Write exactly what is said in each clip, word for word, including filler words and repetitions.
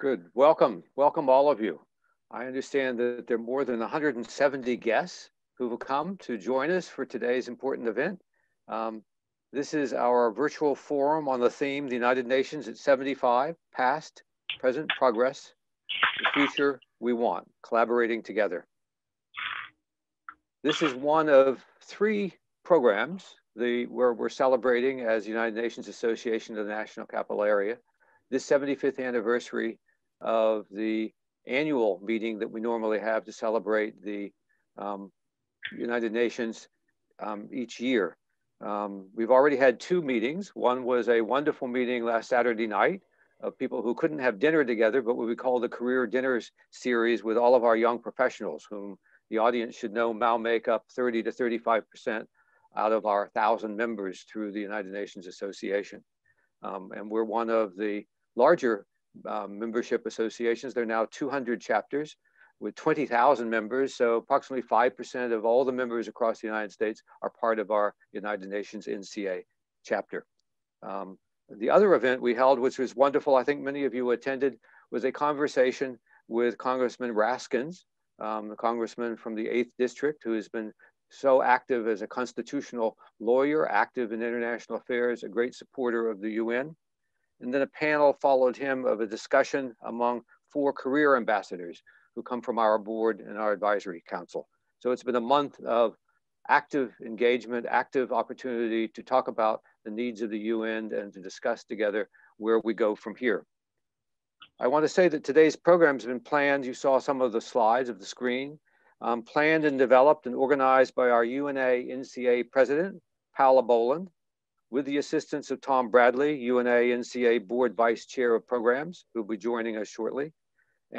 Good. Welcome. Welcome, all of you. I understand that there are more than one hundred seventy guests who will come to join us for today's important event. Um, this is our virtual forum on the theme, the United Nations at seventy-five, past, present progress, the future we want, collaborating together. This is one of three programs the, where we're celebrating as the United Nations Association of the National Capital Area, this seventy-fifth anniversary of the annual meeting that we normally have to celebrate the um, United Nations um, each year. Um, we've already had two meetings. One was a wonderful meeting last Saturday night of people who couldn't have dinner together, but what we call the Career Dinners series with all of our young professionals, whom the audience should know now make up thirty to thirty-five percent out of our one thousand members through the United Nations Association. Um, and we're one of the larger Uh, membership associations. There are now two hundred chapters with twenty thousand members, so approximately five percent of all the members across the United States are part of our United Nations N C A chapter. Um, the other event we held, which was wonderful, I think many of you attended, was a conversation with Congressman Raskin, um, the congressman from the eighth District, who has been so active as a constitutional lawyer, active in international affairs, a great supporter of the U N. And then a panel followed him of a discussion among four career ambassadors who come from our board and our advisory council. So it's been a month of active engagement, active opportunity to talk about the needs of the U N and to discuss together where we go from here. I want to say that today's program has been planned. You saw some of the slides of the screen, um, planned and developed and organized by our U N A N C A president, Paula Boland, with the assistance of Tom Bradley, U N A N C A Board Vice Chair of Programs, who'll be joining us shortly,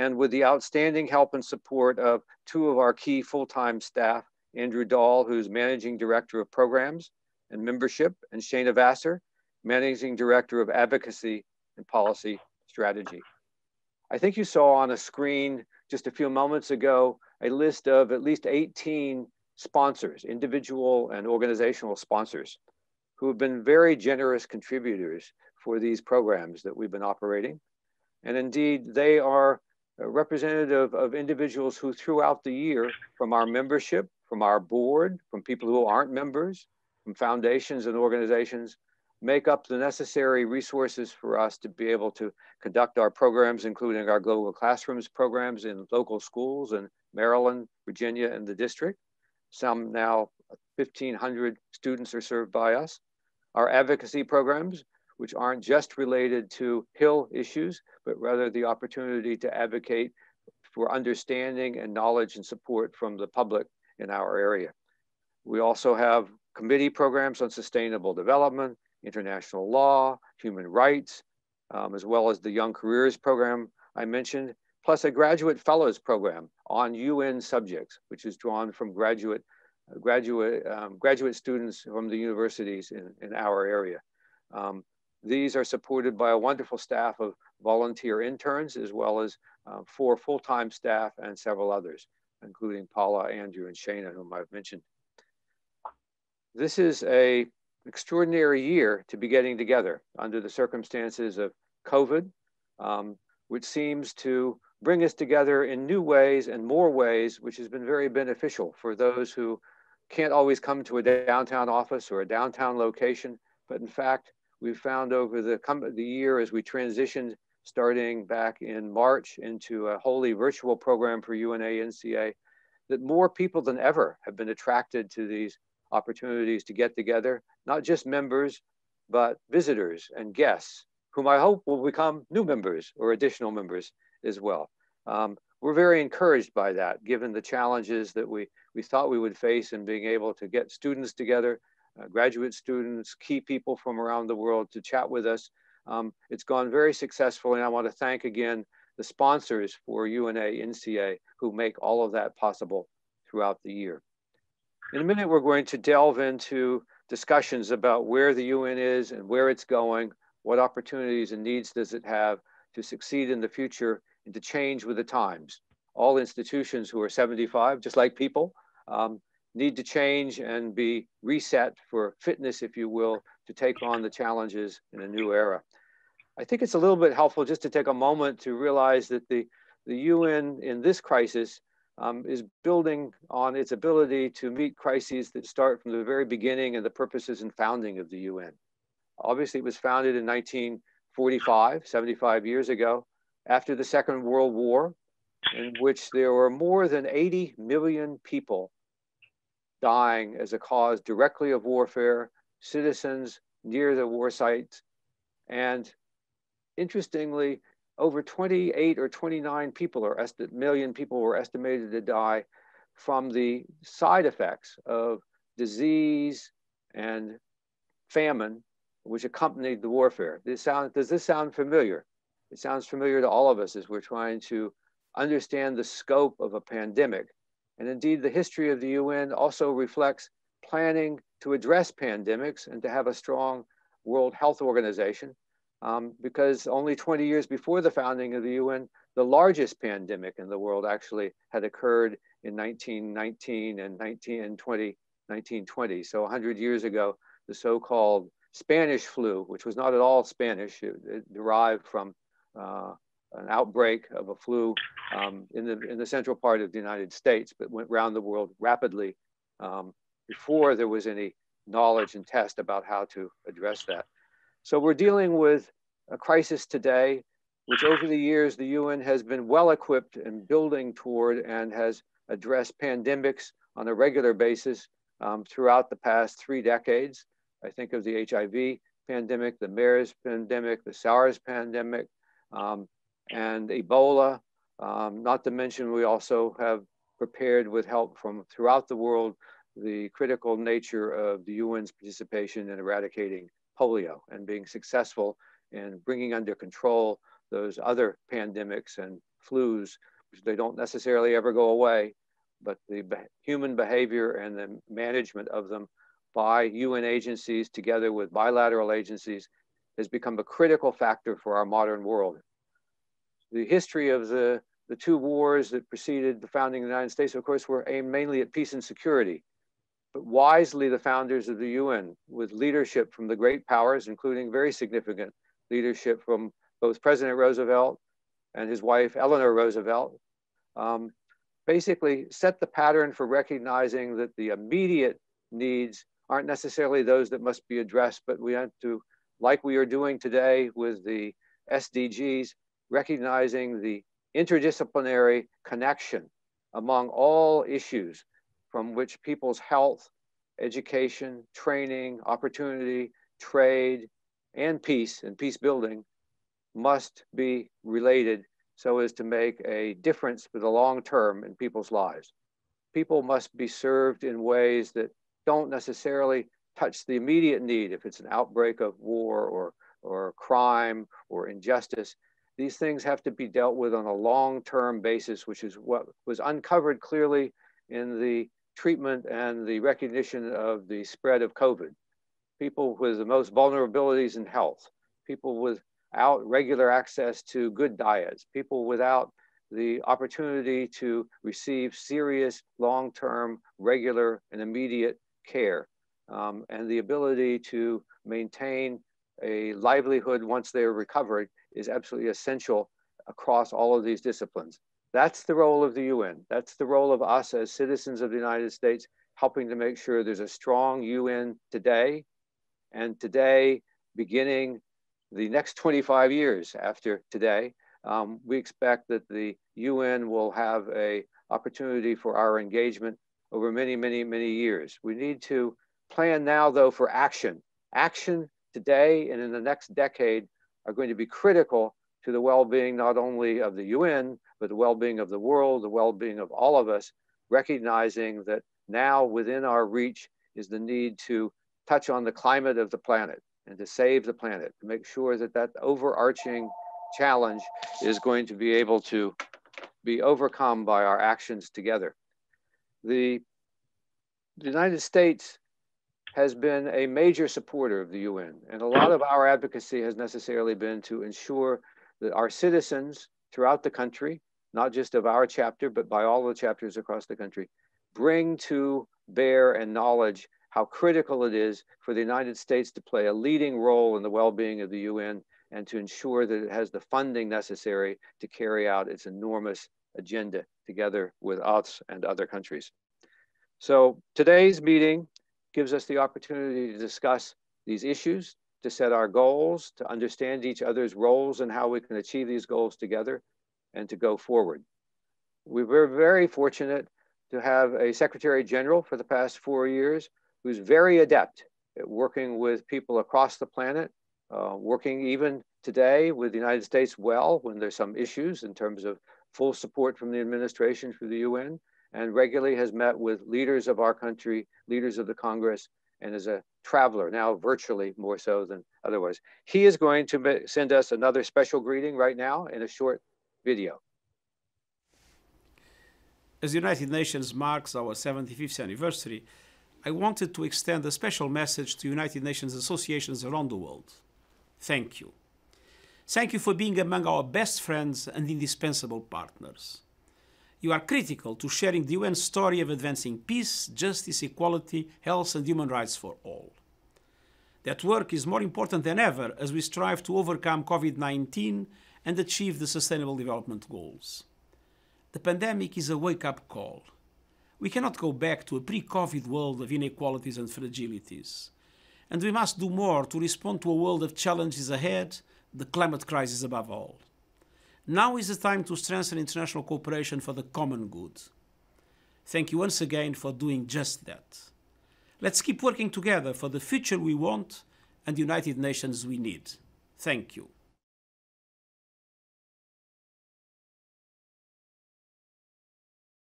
and with the outstanding help and support of two of our key full-time staff, Andrew Dahl, who's Managing Director of Programs and Membership, and Shana Vassar, Managing Director of Advocacy and Policy Strategy. I think you saw on a screen just a few moments ago a list of at least eighteen sponsors, individual and organizational sponsors, who have been very generous contributors for these programs that we've been operating. And indeed, they are representative of individuals who throughout the year, from our membership, from our board, from people who aren't members, from foundations and organizations, make up the necessary resources for us to be able to conduct our programs, including our Global Classrooms programs in local schools in Maryland, Virginia, and the district. Some now fifteen hundred students are served by us. Our advocacy programs, which aren't just related to Hill issues, but rather the opportunity to advocate for understanding and knowledge and support from the public in our area. We also have committee programs on sustainable development, international law, human rights, um, as well as the Young Careers program I mentioned, plus a graduate fellows program on U N subjects, which is drawn from graduate graduate um, graduate students from the universities in, in our area. Um, these are supported by a wonderful staff of volunteer interns, as well as uh, four full-time staff and several others, including Paula, Andrew, and Shana, whom I've mentioned. This is an extraordinary year to be getting together under the circumstances of COVID, um, which seems to bring us together in new ways and more ways, which has been very beneficial for those who can't always come to a downtown office or a downtown location. But in fact, we've found over the, the year as we transitioned, starting back in March into a wholly virtual program for U N A N C A, that more people than ever have been attracted to these opportunities to get together, not just members, but visitors and guests, whom I hope will become new members or additional members as well. Um, we're very encouraged by that, given the challenges that we, we thought we would face in being able to get students together, uh, graduate students, key people from around the world to chat with us. Um, it's gone very successfully, and I want to thank again the sponsors for U N A N C A who make all of that possible throughout the year. In a minute, we're going to delve into discussions about where the U N is and where it's going, what opportunities and needs does it have to succeed in the future, and to change with the times. All institutions who are seventy-five, just like people, um, need to change and be reset for fitness, if you will, to take on the challenges in a new era. I think it's a little bit helpful just to take a moment to realize that the, the U N in this crisis um, is building on its ability to meet crises that start from the very beginning and the purposes and founding of the U N. Obviously, it was founded in nineteen forty-five, seventy-five years ago, after the Second World War, in which there were more than eighty million people dying as a cause directly of warfare, citizens near the war sites, and interestingly, over twenty-eight or twenty-nine people or esti- million people were estimated to die from the side effects of disease and famine, which accompanied the warfare. This sound, does this sound familiar? It sounds familiar to all of us as we're trying to understand the scope of a pandemic. And indeed, the history of the U N also reflects planning to address pandemics and to have a strong World Health Organization. Um, because only twenty years before the founding of the U N, the largest pandemic in the world actually had occurred in nineteen nineteen and nineteen twenty. So one hundred years ago, the so-called Spanish flu, which was not at all Spanish, it, it derived from uh, an outbreak of a flu um, in, the, in the central part of the United States, but went around the world rapidly um, before there was any knowledge and test about how to address that. So we're dealing with a crisis today, which over the years, the U N has been well-equipped and building toward and has addressed pandemics on a regular basis um, throughout the past three decades. I think of the H I V pandemic, the MERS pandemic, the SARS pandemic, um, and Ebola. Um, not to mention, we also have prepared with help from throughout the world, the critical nature of the U N's participation in eradicating polio and being successful in bringing under control those other pandemics and flus, which they don't necessarily ever go away, but the be human behavior and the management of them by U N agencies together with bilateral agencies has become a critical factor for our modern world. The history of the, the two wars that preceded the founding of the United States, of course, were aimed mainly at peace and security. But wisely, the founders of the U N, with leadership from the great powers, including very significant leadership from both President Roosevelt and his wife, Eleanor Roosevelt, um, basically set the pattern for recognizing that the immediate needs aren't necessarily those that must be addressed, but we have to, like we are doing today with the S D Gs, recognizing the interdisciplinary connection among all issues, from which people's health, education, training, opportunity, trade, and peace and peace building must be related so as to make a difference for the long term in people's lives. People must be served in ways that don't necessarily touch the immediate need if it's an outbreak of war or, or crime or injustice. These things have to be dealt with on a long-term basis, which is what was uncovered clearly in the treatment and the recognition of the spread of COVID. People with the most vulnerabilities in health, people without regular access to good diets, people without the opportunity to receive serious, long-term, regular, and immediate care, um, and the ability to maintain a livelihood once they're recovered is absolutely essential across all of these disciplines. That's the role of the U N. That's the role of us as citizens of the United States, helping to make sure there's a strong U N today, and today, beginning the next twenty-five years after today, um, we expect that the U N will have an opportunity for our engagement over many, many, many years. We need to plan now, though, for action. Action today and in the next decade are going to be critical to the well-being not only of the U N, but the well-being of the world, the well-being of all of us, recognizing that now within our reach is the need to touch on the climate of the planet and to save the planet, to make sure that that overarching challenge is going to be able to be overcome by our actions together. The, the United States has been a major supporter of the U N, and a lot of our advocacy has necessarily been to ensure that our citizens throughout the country, not just of our chapter, but by all the chapters across the country, bring to bear and knowledge how critical it is for the United States to play a leading role in the well-being of the U N and to ensure that it has the funding necessary to carry out its enormous agenda together with us and other countries. So today's meeting gives us the opportunity to discuss these issues, to set our goals, to understand each other's roles and how we can achieve these goals together, and to go forward. We were very fortunate to have a Secretary General for the past four years who's very adept at working with people across the planet, uh, working even today with the United States well when there's some issues in terms of full support from the administration through the U N, and regularly has met with leaders of our country, leaders of the Congress, and is a traveler, now virtually more so than otherwise. He is going to send us another special greeting right now in a short video. As the United Nations marks our seventy-fifth anniversary, I wanted to extend a special message to United Nations associations around the world. Thank you. Thank you for being among our best friends and indispensable partners. You are critical to sharing the U N story of advancing peace, justice, equality, health, and human rights for all. That work is more important than ever as we strive to overcome COVID nineteen and achieve the Sustainable Development Goals. The pandemic is a wake-up call. We cannot go back to a pre-COVID world of inequalities and fragilities. And we must do more to respond to a world of challenges ahead, the climate crisis above all. Now is the time to strengthen international cooperation for the common good. Thank you once again for doing just that. Let's keep working together for the future we want and the United Nations we need. Thank you.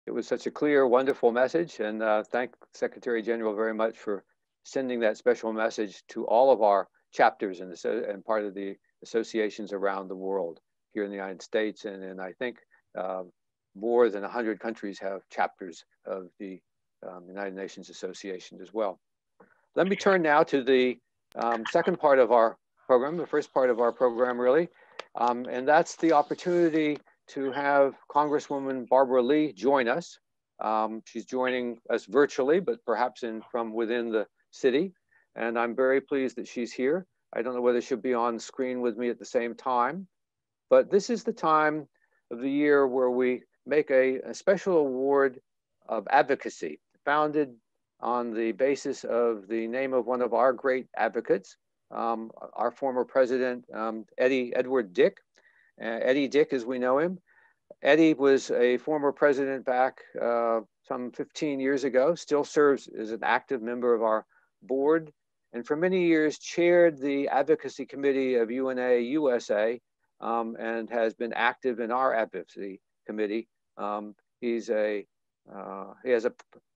It was such a clear, wonderful message, and uh, thank Secretary General very much for sending that special message to all of our chapters and, the, and part of the associations around the world. Here in the United States, and, and I think uh, more than one hundred countries have chapters of the um, United Nations Association as well. Let me turn now to the um, second part of our program, the first part of our program really, um, and that's the opportunity to have Congresswoman Barbara Lee join us. Um, she's joining us virtually, but perhaps in, from within the city, and I'm very pleased that she's here. I don't know whether she'll be on screen with me at the same time, but this is the time of the year where we make a, a special award of advocacy, founded on the basis of the name of one of our great advocates, um, our former president, um, Eddie Edward Dick. Uh, Eddie Dick, as we know him. Eddie was a former president back uh, some fifteen years ago, still serves as an active member of our board, and for many years chaired the advocacy committee of U N A U S A, Um, and has been active in our advocacy committee. Um, he's a, uh, he has a,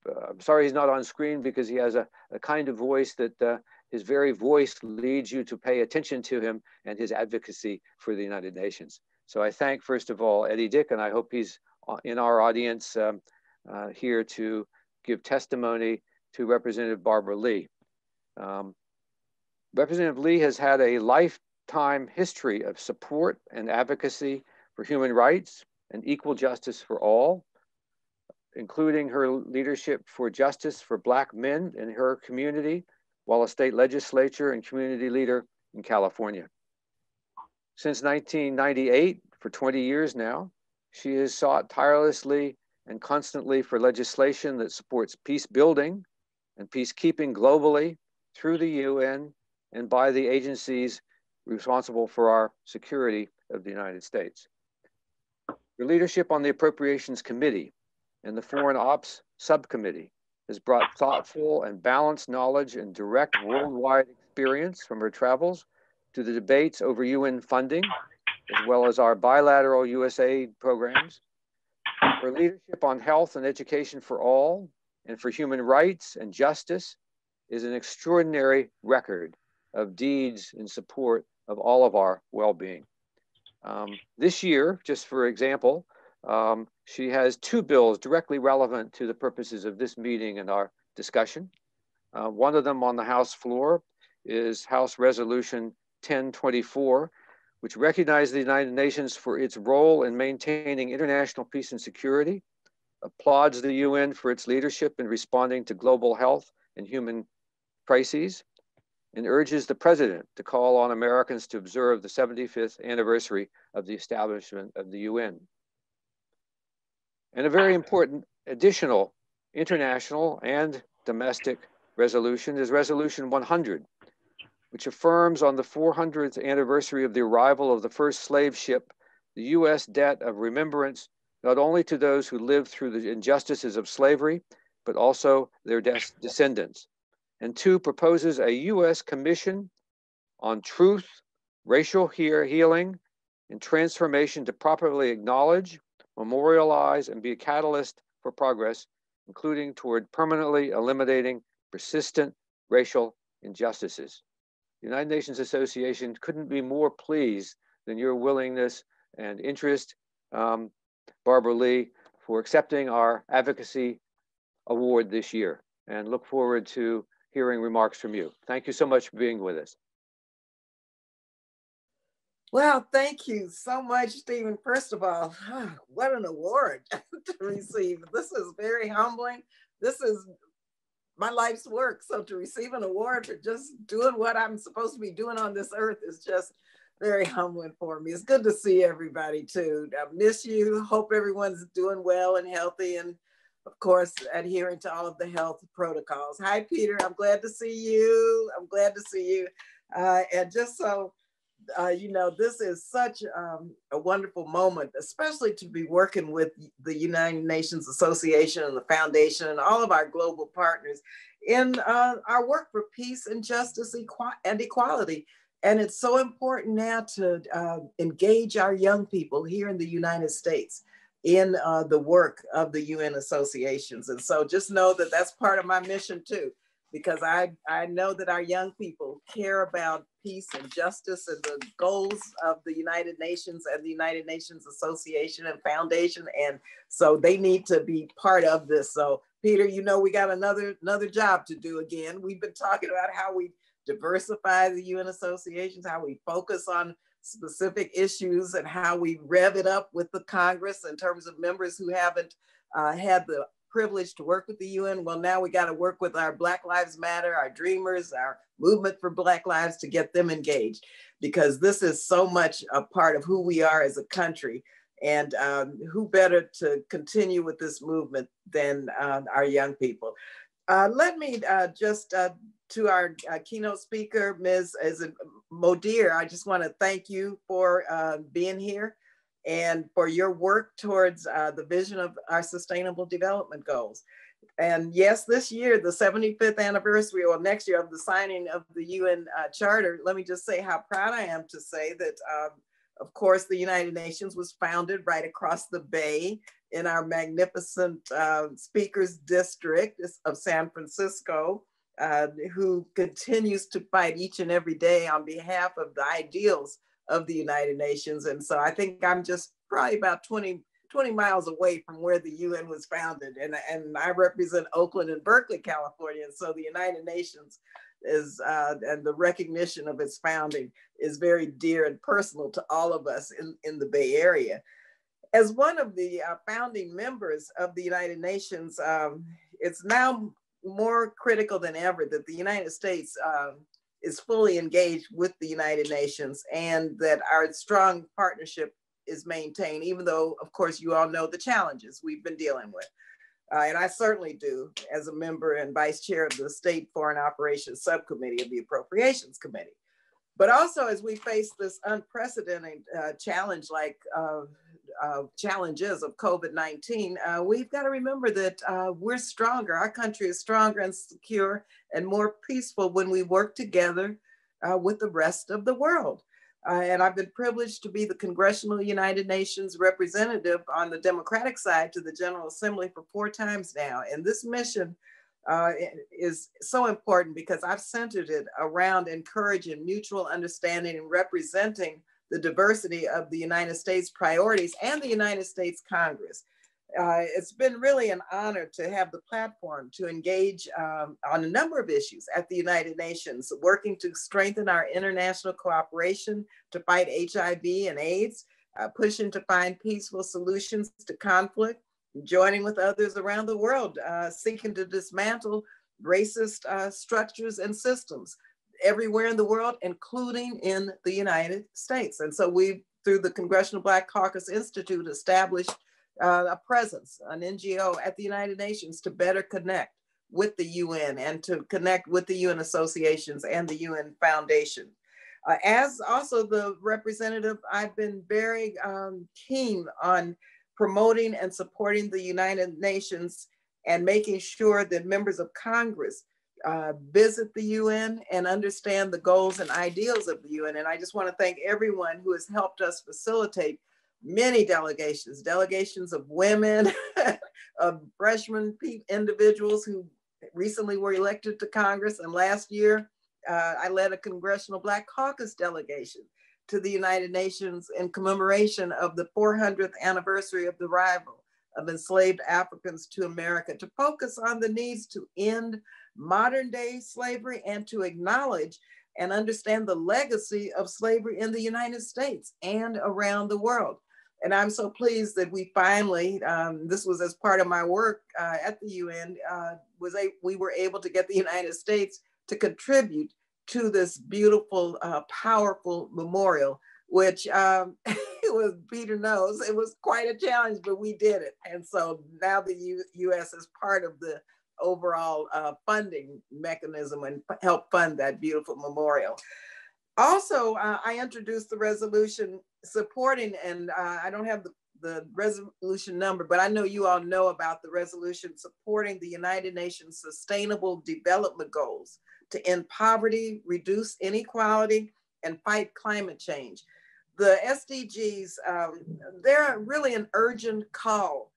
uh, I'm sorry he's not on screen because he has a, a kind of voice that uh, his very voice leads you to pay attention to him and his advocacy for the United Nations. So I thank, first of all, Eddie Dick, and I hope he's in our audience um, uh, here to give testimony to Representative Barbara Lee. Um, Representative Lee has had a life time history of support and advocacy for human rights and equal justice for all, including her leadership for justice for Black men in her community, while a state legislature and community leader in California. Since nineteen ninety-eight, for twenty years now, she has sought tirelessly and constantly for legislation that supports peace building and peacekeeping globally through the U N and by the agencies responsible for our security of the United States. Your leadership on the Appropriations Committee and the Foreign Ops Subcommittee has brought thoughtful and balanced knowledge and direct worldwide experience from her travels to the debates over U N funding, as well as our bilateral U S A I D programs. Her leadership on health and education for all and for human rights and justice is an extraordinary record of deeds in support of all of our well-being. Um, this year, just for example, um, she has two bills directly relevant to the purposes of this meeting and our discussion. Uh, one of them on the House floor is House Resolution ten twenty-four, which recognizes the United Nations for its role in maintaining international peace and security, applauds the U N for its leadership in responding to global health and human crises, and urges the president to call on Americans to observe the seventy-fifth anniversary of the establishment of the U N. And a very important additional international and domestic resolution is Resolution one hundred, which affirms on the four hundredth anniversary of the arrival of the first slave ship, the U S debt of remembrance, not only to those who lived through the injustices of slavery, but also their des- descendants. And two, proposes a U S commission on truth, racial healing, and transformation to properly acknowledge, memorialize, and be a catalyst for progress, including toward permanently eliminating persistent racial injustices. The United Nations Association couldn't be more pleased than your willingness and interest, um, Barbara Lee, for accepting our advocacy award this year, and look forward to hearing remarks from you. Thank you so much for being with us. Well, thank you so much, Stephen. First of all, what an award to receive. This is very humbling. This is my life's work. So to receive an award for just doing what I'm supposed to be doing on this earth is just very humbling for me. It's good to see everybody too. I miss you. Hope everyone's doing well and healthy, and of course, adhering to all of the health protocols. Hi, Peter, I'm glad to see you. I'm glad to see you. Uh, and just so, uh, you know, this is such um, a wonderful moment, especially to be working with the United Nations Association and the Foundation and all of our global partners in uh, our work for peace and justice and equality. And it's so important now to uh, engage our young people here in the United States in uh, the work of the U N associations. And so just know that that's part of my mission too, because I, I know that our young people care about peace and justice and the goals of the United Nations and the United Nations Association and Foundation. And so they need to be part of this. So Peter, you know, we got another, another job to do again. We've been talking about how we diversify the U N associations, how we focus on specific issues, and how we rev it up with the Congress in terms of members who haven't uh, had the privilege to work with the U N. Well, now we got to work with our Black Lives Matter, our Dreamers, our movement for Black lives to get them engaged, because this is so much a part of who we are as a country. And um, who better to continue with this movement than uh, our young people. Uh, let me uh, just uh, to our uh, keynote speaker, Miz Modéer, I just want to thank you for uh, being here and for your work towards uh, the vision of our sustainable development goals. And yes, this year, the seventy-fifth anniversary, or next year, of the signing of the U N uh, Charter, let me just say how proud I am to say that, um, of course, the United Nations was founded right across the bay in our magnificent uh, speakers district of San Francisco, Uh, who continues to fight each and every day on behalf of the ideals of the United Nations. And so I think I'm just probably about twenty, twenty miles away from where the U N was founded. And, and I represent Oakland and Berkeley, California. And so the United Nations is, uh, and the recognition of its founding is very dear and personal to all of us in, in the Bay Area. As one of the uh, founding members of the United Nations, um, it's now more critical than ever that the United States uh, is fully engaged with the United Nations, and that our strong partnership is maintained, even though, of course, you all know the challenges we've been dealing with. Uh, and I certainly do as a member and vice chair of the State Foreign Operations Subcommittee of the Appropriations Committee. But also, as we face this unprecedented uh, challenge like uh, Uh, challenges of COVID nineteen, uh, we've got to remember that uh, we're stronger. Our country is stronger and secure and more peaceful when we work together uh, with the rest of the world. Uh, and I've been privileged to be the Congressional United Nations representative on the Democratic side to the General Assembly for four times now. And this mission uh, is so important because I've centered it around encouraging mutual understanding and representing the diversity of the United States priorities and the United States Congress. Uh, it's been really an honor to have the platform to engage um, on a number of issues at the United Nations, working to strengthen our international cooperation to fight H I V and AIDS, uh, pushing to find peaceful solutions to conflict, joining with others around the world, uh, seeking to dismantle racist uh, structures and systems, everywhere in the world, including in the United States. And so we, through the Congressional Black Caucus Institute, established uh, a presence, an N G O at the United Nations to better connect with the U N and to connect with the U N associations and the U N Foundation. Uh, as also the representative, I've been very um, keen on promoting and supporting the United Nations and making sure that members of Congress uh, visit the U N and understand the goals and ideals of the U N. And I just want to thank everyone who has helped us facilitate many delegations, delegations of women, of freshman individuals who recently were elected to Congress. And last year, uh, I led a Congressional Black Caucus delegation to the United Nations in commemoration of the four hundredth anniversary of the arrival of enslaved Africans to America, to focus on the needs to end modern day slavery and to acknowledge and understand the legacy of slavery in the United States and around the world. And I'm so pleased that we finally, um, this was as part of my work uh, at the U N, uh, was a, we were able to get the United States to contribute to this beautiful, uh, powerful memorial, which um, it was, Peter knows, it was quite a challenge, but we did it. And so now the U U.S. is part of the overall uh, funding mechanism and help fund that beautiful memorial. Also, uh, I introduced the resolution supporting, and uh, I don't have the, the resolution number, but I know you all know about the resolution supporting the United Nations Sustainable Development Goals to end poverty, reduce inequality, and fight climate change. The S D Gs, um, they're really an urgent call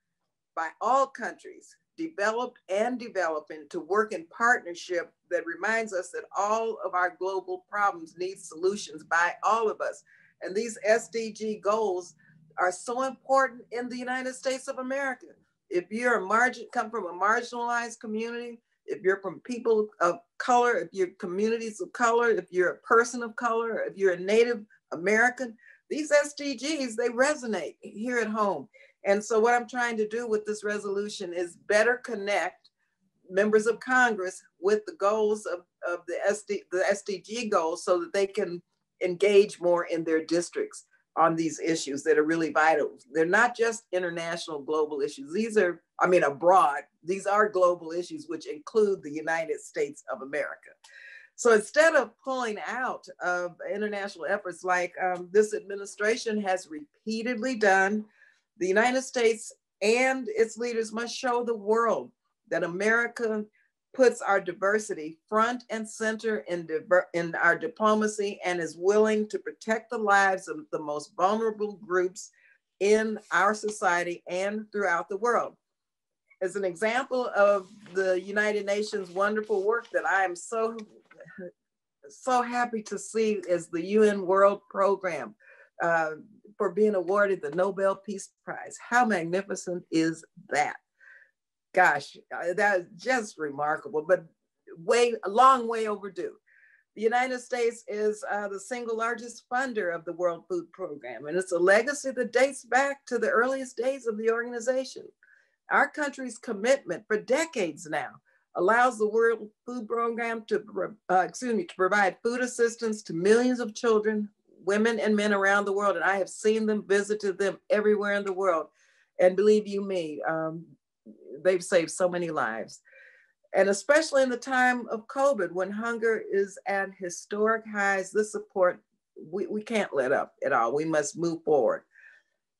by all countries, developed and developing, to work in partnership that reminds us that all of our global problems need solutions by all of us. And these S D G goals are so important in the United States of America. If you're a margin, come from a marginalized community, if you're from people of color, if you're communities of color, if you're a person of color, if you're a Native American, these S D Gs, they resonate here at home. And so what I'm trying to do with this resolution is better connect members of Congress with the goals of, of the, S D, the S D G goals so that they can engage more in their districts on these issues that are really vital. They're not just international global issues. These are, I mean, abroad, these are global issues which include the United States of America. So instead of pulling out of international efforts like um, this administration has repeatedly done, the United States and its leaders must show the world that America puts our diversity front and center in, in our diplomacy and is willing to protect the lives of the most vulnerable groups in our society and throughout the world. As an example of the United Nations' wonderful work that I am so, so happy to see is the U N World Program. Uh, for being awarded the Nobel Peace Prize. How magnificent is that? Gosh, that is just remarkable, but way, a long way overdue. The United States is uh, the single largest funder of the World Food Program, and it's a legacy that dates back to the earliest days of the organization. Our country's commitment for decades now allows the World Food Program to, uh, excuse me, to provide food assistance to millions of children, women and men around the world, and I have seen them, visited them everywhere in the world. And believe you me, um, they've saved so many lives. And especially in the time of COVID, when hunger is at historic highs, this support, we, we can't let up at all. We must move forward.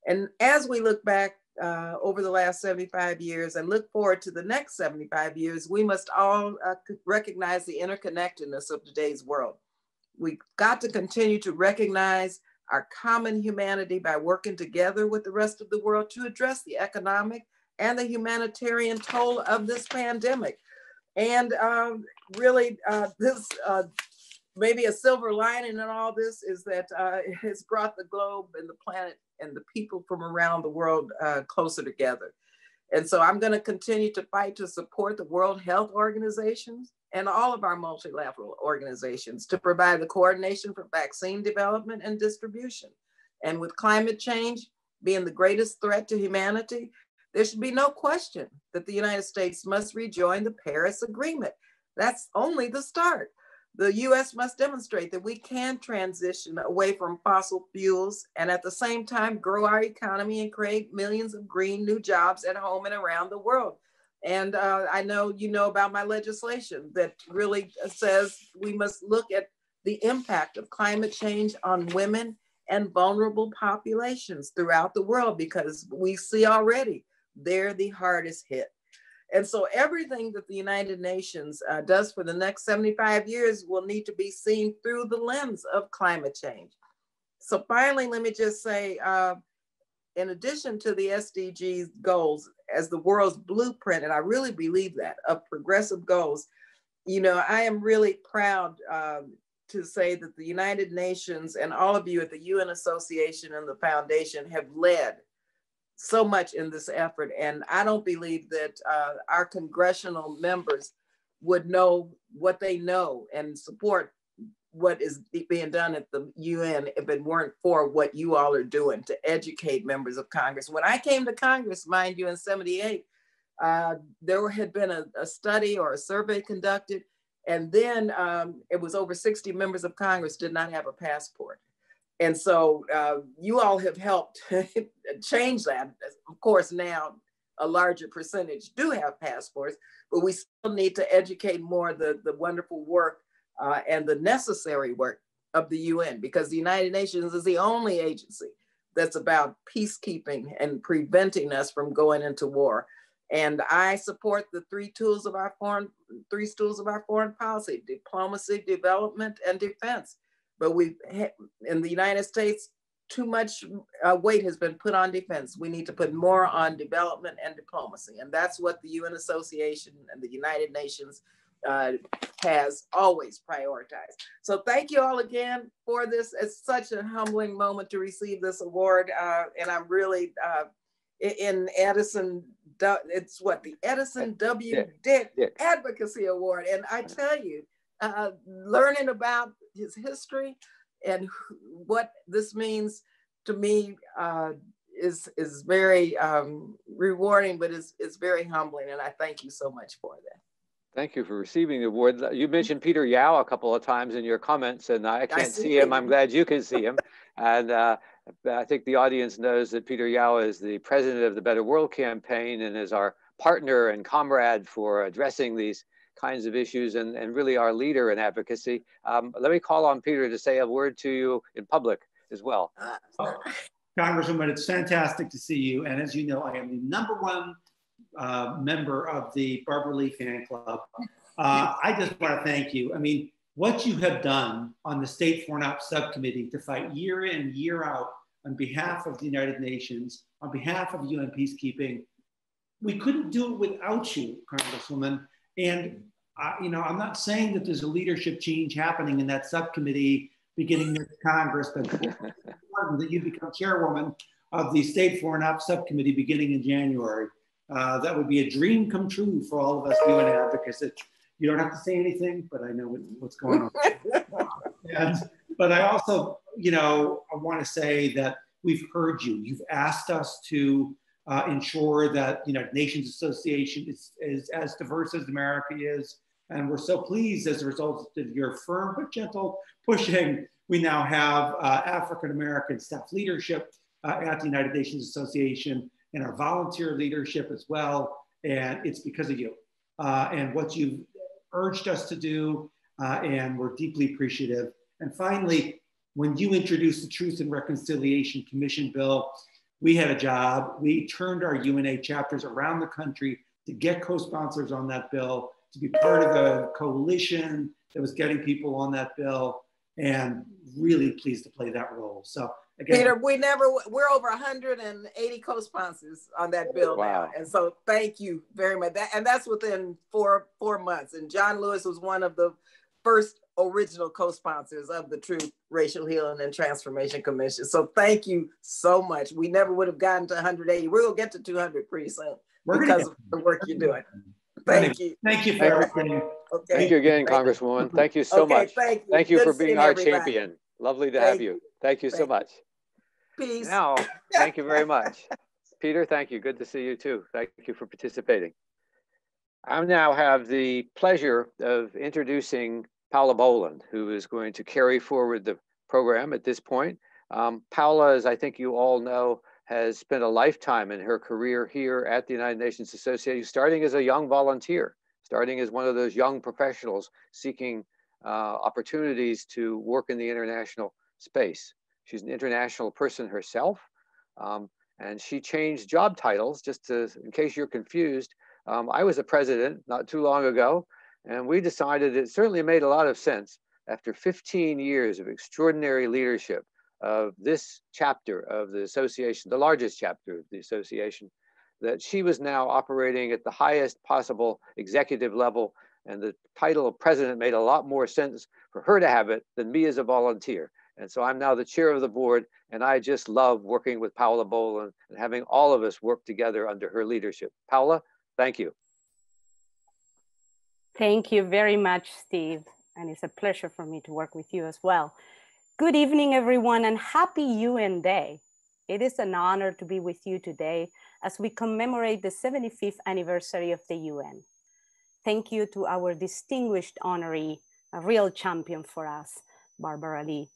And as we look back uh, over the last seventy-five years and look forward to the next seventy-five years, we must all uh, recognize the interconnectedness of today's world. We've got to continue to recognize our common humanity by working together with the rest of the world to address the economic and the humanitarian toll of this pandemic. And um, really uh, this, uh, maybe a silver lining in all this is that uh, it has brought the globe and the planet and the people from around the world uh, closer together. And so I'm gonna continue to fight to support the World Health Organizations and all of our multilateral organizations to provide the coordination for vaccine development and distribution. And with climate change being the greatest threat to humanity, there should be no question that the United States must rejoin the Paris Agreement. That's only the start. The U S must demonstrate that we can transition away from fossil fuels and at the same time grow our economy and create millions of green new jobs at home and around the world. And uh, I know you know about my legislation that really says we must look at the impact of climate change on women and vulnerable populations throughout the world, because we see already they're the hardest hit. And so everything that the United Nations uh, does for the next seventy-five years will need to be seen through the lens of climate change. So finally, let me just say, uh, in addition to the S D Gs goals as the world's blueprint, and I really believe that, of progressive goals, you know, I am really proud um, to say that the United Nations and all of you at the U N Association and the Foundation have led so much in this effort. And I don't believe that uh, our congressional members would know what they know and support what is being done at the U N if it weren't for what you all are doing to educate members of Congress. When I came to Congress, mind you, in seventy-eight, uh, there had been a, a study or a survey conducted, and then um, it was over sixty members of Congress did not have a passport. And so uh, you all have helped change that. Of course, now a larger percentage do have passports, but we still need to educate more the, the wonderful work uh, and the necessary work of the U N, because the United Nations is the only agency that's about peacekeeping and preventing us from going into war. And I support the three tools of our foreign, three tools of our foreign policy: diplomacy, development, and defense. But we, in the United States, too much uh, weight has been put on defense. We need to put more on development and diplomacy. And that's what the U N Association and the United Nations uh, has always prioritized. So thank you all again for this. It's such a humbling moment to receive this award. Uh, and I'm really, uh, in Edison, it's what, the Edison W. Dick Advocacy Award. And I tell you, uh, learning about his history and what this means to me uh, is, is very um, rewarding, but it's, it's very humbling. And I thank you so much for that. Thank you for receiving the award. You mentioned Peter Yao a couple of times in your comments, and I can't I see, see him. I'm glad you can see him. And uh, I think the audience knows that Peter Yao is the president of the Better World Campaign and is our partner and comrade for addressing these kinds of issues, and, and really our leader in advocacy. Um, let me call on Peter to say a word to you in public as well. Oh, Congresswoman, it's fantastic to see you. And as you know, I am the number one uh, member of the Barbara Lee fan club. Uh, I just want to thank you. I mean, what you have done on the State Foreign Ops Subcommittee to fight year in, year out on behalf of the United Nations, on behalf of U N peacekeeping, we couldn't do it without you, Congresswoman. And, uh, you know, I'm not saying that there's a leadership change happening in that subcommittee beginning next Congress, but it's important that you become chairwoman of the State Foreign Ops Subcommittee beginning in January. Uh, that would be a dream come true for all of us U N advocates. It, you don't have to say anything, but I know what, what's going on. And, but I also, you know, I want to say that we've heard you. You've asked us to Uh, ensure that the United Nations Association is, is as diverse as America is. And we're so pleased as a result of your firm but gentle pushing, we now have uh, African-American staff leadership uh, at the United Nations Association and our volunteer leadership as well. And it's because of you uh, and what you've urged us to do. Uh, and we're deeply appreciative. And finally, when you introduced the Truth and Reconciliation Commission bill, we had a job. We turned our U N A chapters around the country to get co-sponsors on that bill, to be part of a coalition that was getting people on that bill, and really pleased to play that role. So again, Peter, we never, we're over one hundred eighty co-sponsors on that bill wow. now. And so thank you very much. That, and that's within four, four months. And John Lewis was one of the first original co-sponsors of the Truth, Racial Healing, and Transformation Commission. So thank you so much. We never would have gotten to one hundred eighty. We'll get to two hundred pretty soon We're because of the work you're doing. Thank you. Thank you for everything. Okay. Thank you again, Congresswoman. Thank you so okay, much. Thank you, thank you for being our everybody. champion. Lovely to thank have you. Thank you thank so much. Peace. Now, thank you very much. Peter, thank you. Good to see you too. Thank you for participating. I now have the pleasure of introducing Paula Boland, who is going to carry forward the program at this point. Um, Paula, as I think you all know, has spent a lifetime in her career here at the United Nations Association, starting as a young volunteer, starting as one of those young professionals seeking uh, opportunities to work in the international space. She's an international person herself, um, and she changed job titles, just to, in case you're confused. Um, I was a president not too long ago, and we decided it certainly made a lot of sense after fifteen years of extraordinary leadership of this chapter of the association, the largest chapter of the association, that she was now operating at the highest possible executive level, and the title of president made a lot more sense for her to have it than me as a volunteer. And so I'm now the chair of the board, and I just love working with Paula Boland and having all of us work together under her leadership. Paula, thank you. Thank you very much, Steve. And it's a pleasure for me to work with you as well. Good evening, everyone, and happy U N Day. It is an honor to be with you today as we commemorate the seventy-fifth anniversary of the U N. Thank you to our distinguished honoree, a real champion for us, Barbara Lee.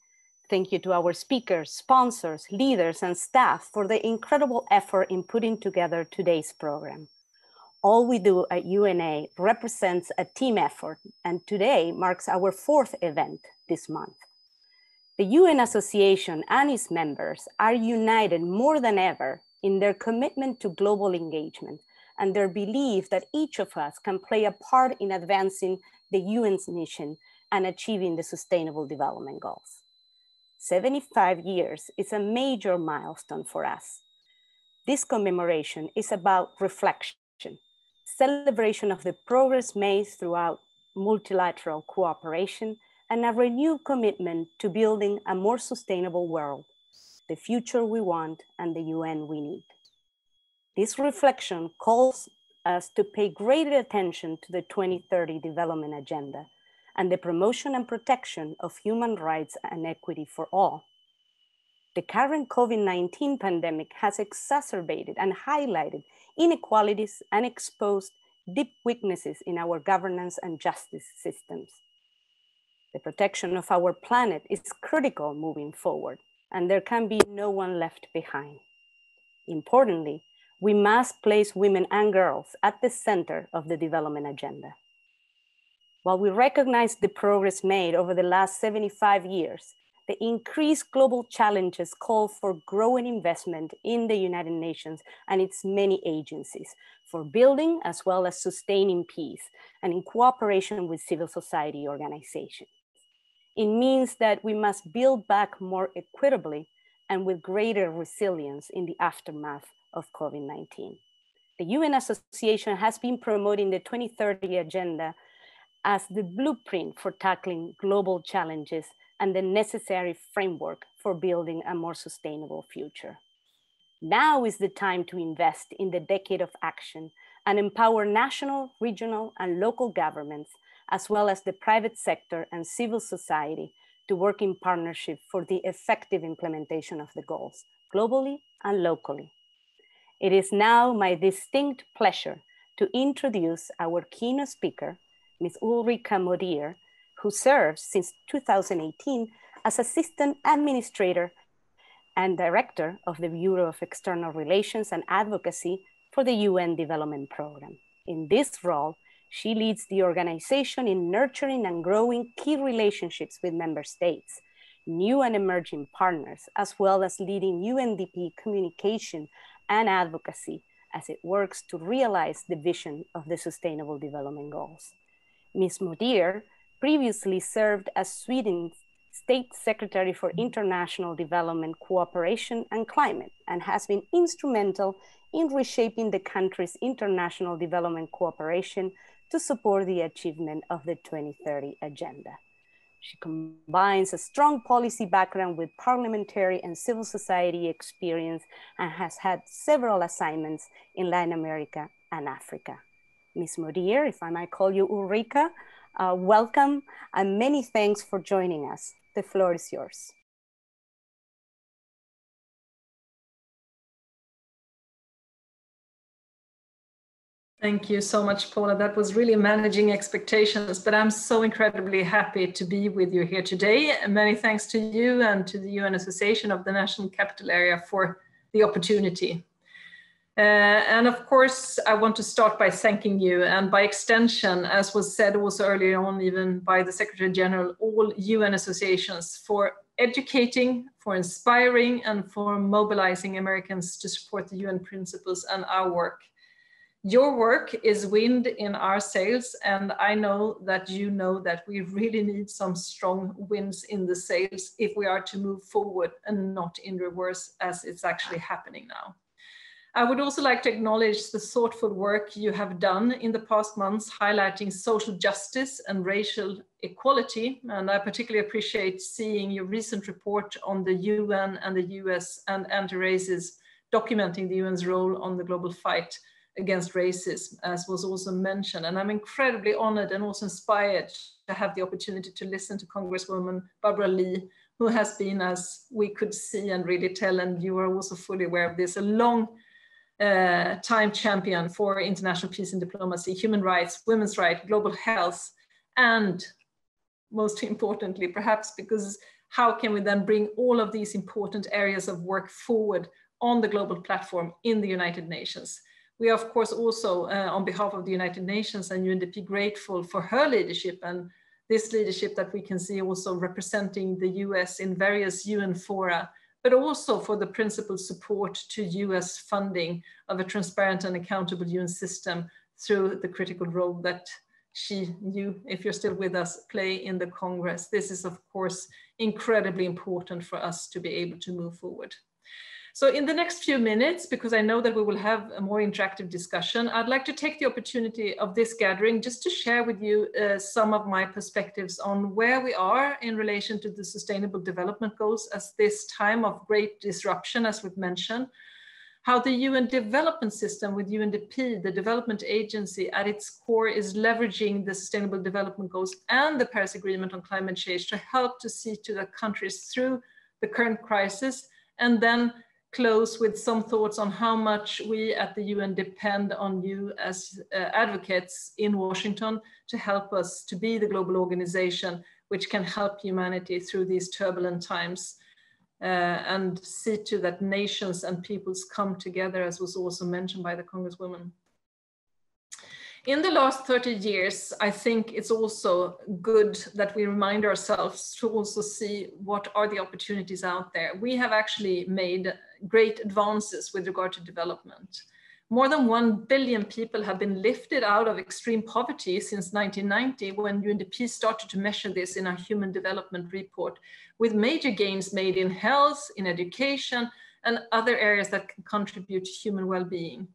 Thank you to our speakers, sponsors, leaders, and staff for the incredible effort in putting together today's program. All we do at U N A represents a team effort, and today marks our fourth event this month. The U N Association and its members are united more than ever in their commitment to global engagement and their belief that each of us can play a part in advancing the U N's mission and achieving the Sustainable Development Goals. seventy-five years is a major milestone for us. This commemoration is about reflection, celebration of the progress made throughout multilateral cooperation, and a renewed commitment to building a more sustainable world, the future we want and the U N we need. This reflection calls us to pay greater attention to the twenty thirty development agenda and the promotion and protection of human rights and equity for all. The current COVID nineteen pandemic has exacerbated and highlighted inequalities and exposed deep weaknesses in our governance and justice systems. The protection of our planet is critical moving forward, and there can be no one left behind. Importantly, we must place women and girls at the center of the development agenda. While we recognize the progress made over the last seventy-five years, the increased global challenges call for growing investment in the United Nations and its many agencies for building as well as sustaining peace and in cooperation with civil society organizations. It means that we must build back more equitably and with greater resilience in the aftermath of COVID nineteen. The U N Association has been promoting the twenty thirty Agenda as the blueprint for tackling global challenges and the necessary framework for building a more sustainable future. Now is the time to invest in the decade of action and empower national, regional, and local governments, as well as the private sector and civil society, to work in partnership for the effective implementation of the goals, globally and locally. It is now my distinct pleasure to introduce our keynote speaker, Miz Ulrika Modéer, who serves since two thousand eighteen as Assistant Administrator and Director of the Bureau of External Relations and Advocacy for the U N Development Program. In this role, she leads the organization in nurturing and growing key relationships with member states, new and emerging partners, as well as leading U N D P communication and advocacy as it works to realize the vision of the Sustainable Development Goals. Miz Modéer previously served as Sweden's State Secretary for International Development, Cooperation and Climate, and has been instrumental in reshaping the country's international development cooperation to support the achievement of the twenty thirty Agenda. She combines a strong policy background with parliamentary and civil society experience and has had several assignments in Latin America and Africa. Miz Modéer, if I might call you Ulrika, Uh, welcome, and many thanks for joining us. The floor is yours. Thank you so much, Paula. That was really managing expectations, but I'm so incredibly happy to be with you here today. Many thanks to you and to the U N Association of the National Capital Area for the opportunity. Uh, and of course, I want to start by thanking you, and by extension, as was said also earlier on, even by the Secretary General, all U N associations for educating, for inspiring, and for mobilizing Americans to support the U N principles and our work. Your work is wind in our sails, and I know that you know that we really need some strong winds in the sails if we are to move forward and not in reverse, as it's actually happening now. I would also like to acknowledge the thoughtful work you have done in the past months highlighting social justice and racial equality, and I particularly appreciate seeing your recent report on the U N and the U S and anti-racism, documenting the U N's role on the global fight against racism, as was also mentioned. And I'm incredibly honored and also inspired to have the opportunity to listen to Congresswoman Barbara Lee, who has been, as we could see and really tell, and you are also fully aware of this, a long uh, time champion for international peace and diplomacy, human rights, women's rights, global health, and most importantly, perhaps, because how can we then bring all of these important areas of work forward on the global platform in the United Nations? We are, of course, also uh, on behalf of the United Nations and U N D P grateful for her leadership, and this leadership that we can see also representing the U S in various U N fora, but also for the principal support to U S funding of a transparent and accountable U N system through the critical role that she, you, if you're still with us, play in the Congress. This is, of course, incredibly important for us to be able to move forward. So in the next few minutes, because I know that we will have a more interactive discussion, I'd like to take the opportunity of this gathering just to share with you uh, some of my perspectives on where we are in relation to the Sustainable Development Goals as this time of great disruption, as we've mentioned, how the U N development system with U N D P, the development agency at its core, is leveraging the Sustainable Development Goals and the Paris Agreement on Climate Change to help to see to the countries through the current crisis, and then close with some thoughts on how much we at the U N depend on you as uh, advocates in Washington to help us to be the global organization which can help humanity through these turbulent times uh, and see to that nations and peoples come together, as was also mentioned by the Congresswoman. In the last thirty years, I think it's also good that we remind ourselves to also see what are the opportunities out there. We have actually made great advances with regard to development. More than one billion people have been lifted out of extreme poverty since nineteen ninety, when U N D P started to measure this in our Human Development Report, with major gains made in health, in education, and other areas that can contribute to human well-being.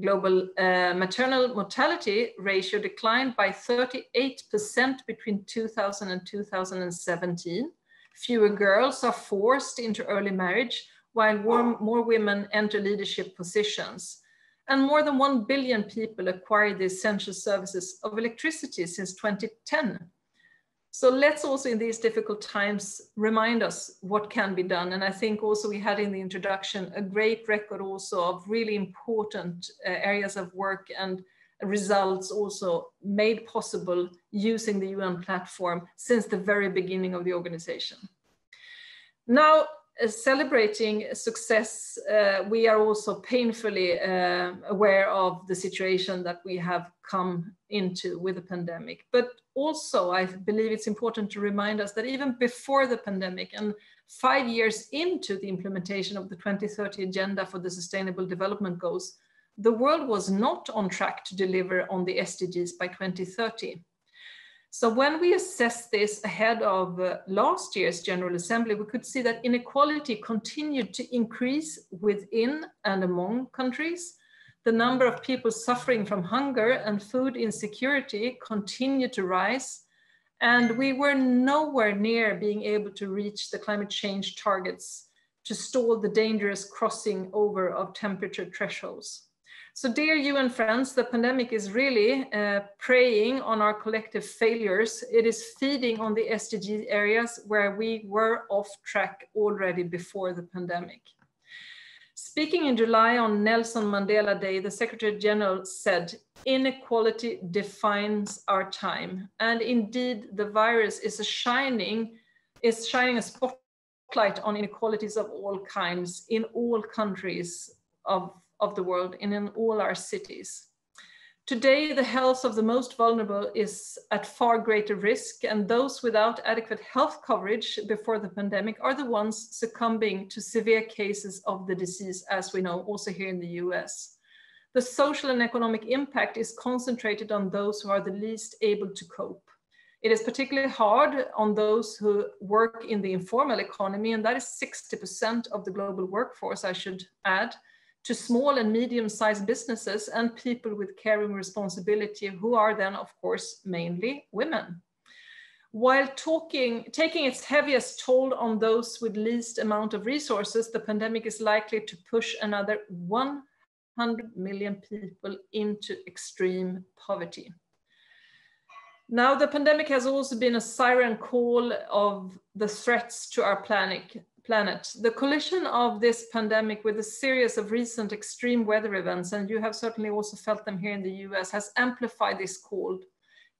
Global uh, maternal mortality ratio declined by thirty-eight percent between two thousand and two thousand seventeen. Fewer girls are forced into early marriage, while more, more women enter leadership positions. And more than one billion people acquired the essential services of electricity since twenty ten. So let's also in these difficult times remind us what can be done. And I think also we had in the introduction a great record also of really important uh, areas of work and results also made possible using the U N platform since the very beginning of the organization. Now, uh, celebrating success, uh, we are also painfully uh, aware of the situation that we have come into with the pandemic. But also, I believe it's important to remind us that even before the pandemic and five years into the implementation of the twenty thirty Agenda for the Sustainable Development Goals, the world was not on track to deliver on the S D Gs by twenty thirty. So when we assessed this ahead of uh, last year's General Assembly, we could see that inequality continued to increase within and among countries. The number of people suffering from hunger and food insecurity continued to rise, and we were nowhere near being able to reach the climate change targets to stall the dangerous crossing over of temperature thresholds. So dear U N friends, the pandemic is really uh, preying on our collective failures. It is feeding on the S D G areas where we were off track already before the pandemic. Speaking in July on Nelson Mandela Day, the Secretary General said, "Inequality defines our time." And indeed, the virus is a shining, is shining a spotlight on inequalities of all kinds in all countries of, of the world and in all our cities. Today, the health of the most vulnerable is at far greater risk, and those without adequate health coverage before the pandemic are the ones succumbing to severe cases of the disease, as we know, also here in the U S. The social and economic impact is concentrated on those who are the least able to cope. It is particularly hard on those who work in the informal economy, and that is sixty percent of the global workforce, I should add, to small and medium-sized businesses and people with caring responsibility, who are then, of course, mainly women. While talking, taking its heaviest toll on those with least amount of resources, the pandemic is likely to push another one hundred million people into extreme poverty. Now, the pandemic has also been a siren call of the threats to our planet. Planet. The collision of this pandemic with a series of recent extreme weather events, and you have certainly also felt them here in the U S, has amplified this call.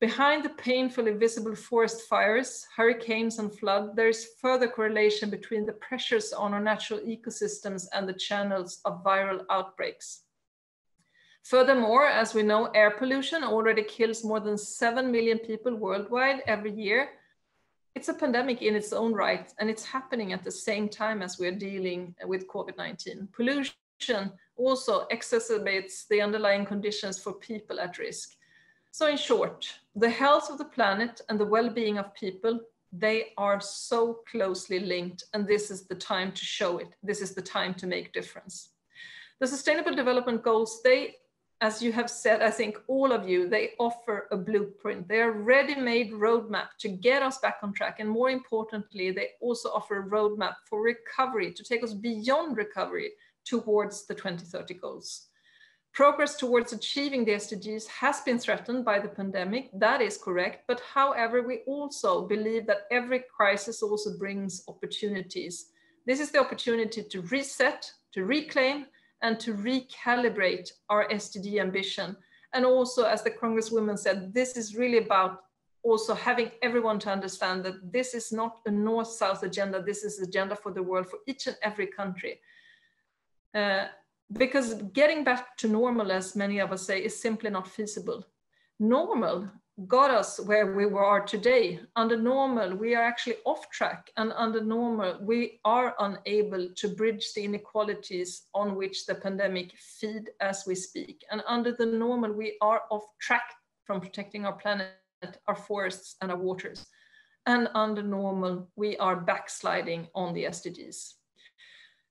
Behind the painfully visible forest fires, hurricanes and flood, there is further correlation between the pressures on our natural ecosystems and the channels of viral outbreaks. Furthermore, as we know, air pollution already kills more than seven million people worldwide every year. It's a pandemic in its own right, and it's happening at the same time as we're dealing with COVID nineteen. Pollution also exacerbates the underlying conditions for people at risk. So in short, the health of the planet and the well-being of people, they are so closely linked, and this is the time to show it. This is the time to make difference. The Sustainable Development Goals, they, as you have said, I think all of you, they offer a blueprint. They are a ready-made roadmap to get us back on track. And more importantly, they also offer a roadmap for recovery, to take us beyond recovery towards the twenty thirty goals. Progress towards achieving the S D Gs has been threatened by the pandemic. That is correct. But however, we also believe that every crisis also brings opportunities. This is the opportunity to reset, to reclaim, and to recalibrate our S D G ambition. And also, as the Congresswoman said, this is really about also having everyone to understand that this is not a North-South agenda, this is an agenda for the world, for each and every country. Uh, because getting back to normal, as many of us say, is simply not feasible. Normal got us where we are today. Under normal, we are actually off track, and under normal, we are unable to bridge the inequalities on which the pandemic feed as we speak. And under the normal, we are off track from protecting our planet, our forests, and our waters. And under normal, we are backsliding on the S D Gs.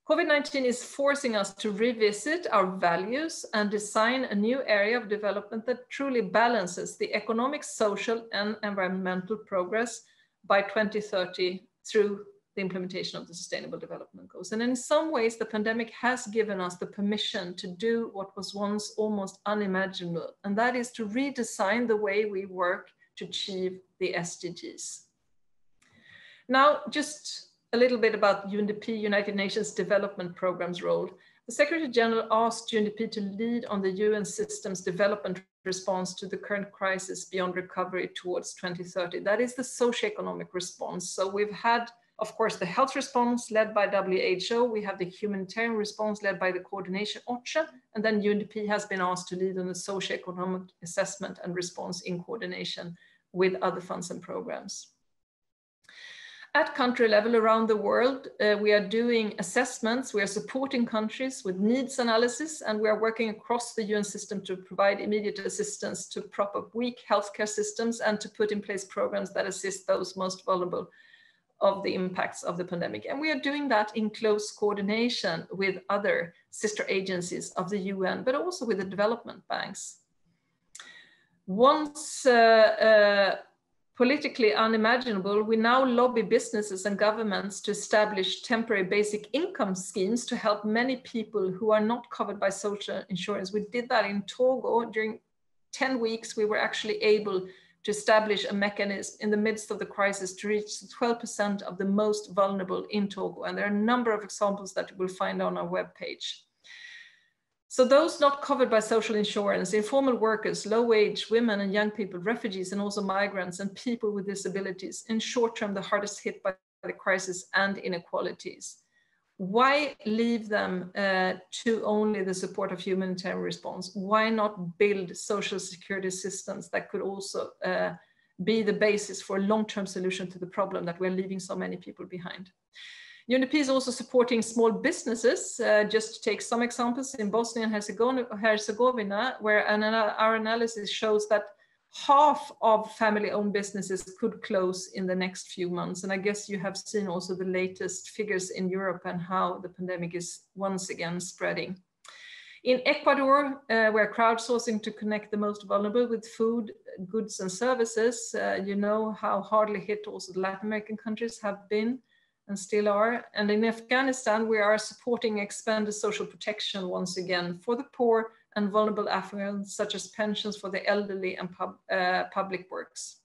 COVID nineteen is forcing us to revisit our values and design a new area of development that truly balances the economic, social, and environmental progress by twenty thirty through the implementation of the Sustainable Development Goals. And in some ways, the pandemic has given us the permission to do what was once almost unimaginable, and that is to redesign the way we work to achieve the S D Gs. Now, just a little bit about U N D P, United Nations Development Program's role. The Secretary General asked U N D P to lead on the U N system's development response to the current crisis beyond recovery towards twenty thirty. That is the socioeconomic response. So we've had, of course, the health response led by W H O. We have the humanitarian response led by the coordination O C H A. And then U N D P has been asked to lead on the socioeconomic assessment and response in coordination with other funds and programs. At country level around the world, uh, we are doing assessments, we are supporting countries with needs analysis, and we are working across the U N system to provide immediate assistance to prop up weak healthcare systems and to put in place programs that assist those most vulnerable of the impacts of the pandemic. And we are doing that in close coordination with other sister agencies of the U N, but also with the development banks. Once uh, uh, politically unimaginable, we now lobby businesses and governments to establish temporary basic income schemes to help many people who are not covered by social insurance. We did that in Togo. During ten weeks, we were actually able to establish a mechanism in the midst of the crisis to reach twelve percent of the most vulnerable in Togo. And there are a number of examples that you will find on our webpage. So those not covered by social insurance, informal workers, low-wage women and young people, refugees, and also migrants and people with disabilities, in short term, the hardest hit by the crisis and inequalities. Why leave them uh, to only the support of humanitarian response? Why not build social security systems that could also uh, be the basis for a long-term solution to the problem that we're leaving so many people behind? U N D P is also supporting small businesses, uh, just to take some examples, in Bosnia and Herzegovina, where an, our analysis shows that half of family-owned businesses could close in the next few months. And I guess you have seen also the latest figures in Europe and how the pandemic is once again spreading. In Ecuador, uh, we're crowdsourcing to connect the most vulnerable with food, goods and services. Uh, you know how hardly hit also the Latin American countries have been and still are. And in Afghanistan, we are supporting expanded social protection once again for the poor and vulnerable Africans, such as pensions for the elderly and pub, uh, public works.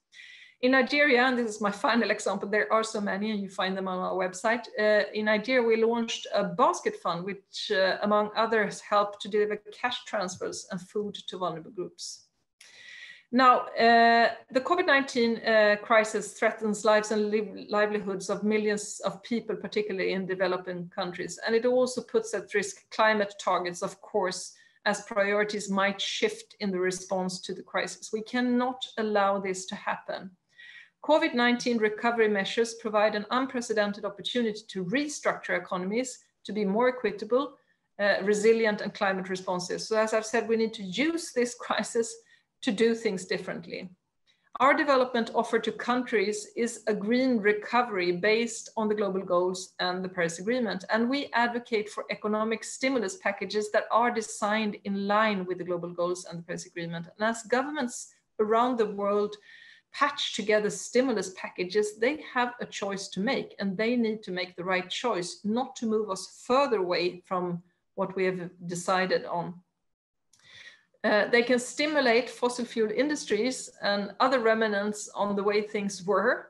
In Nigeria, and this is my final example, there are so many and you find them on our website. Uh, in Nigeria, we launched a basket fund, which uh, among others helped to deliver cash transfers and food to vulnerable groups. Now, uh, the COVID nineteen uh, crisis threatens lives and liv livelihoods of millions of people, particularly in developing countries. And it also puts at risk climate targets, of course, as priorities might shift in the response to the crisis. We cannot allow this to happen. COVID nineteen recovery measures provide an unprecedented opportunity to restructure economies to be more equitable, uh, resilient, and climate responsive. So as I've said, we need to use this crisis to do things differently. Our development offer to countries is a green recovery based on the global goals and the Paris Agreement. And we advocate for economic stimulus packages that are designed in line with the global goals and the Paris Agreement. And as governments around the world patch together stimulus packages, they have a choice to make, and they need to make the right choice, not to move us further away from what we have decided on. Uh, they can stimulate fossil fuel industries and other remnants on the way things were.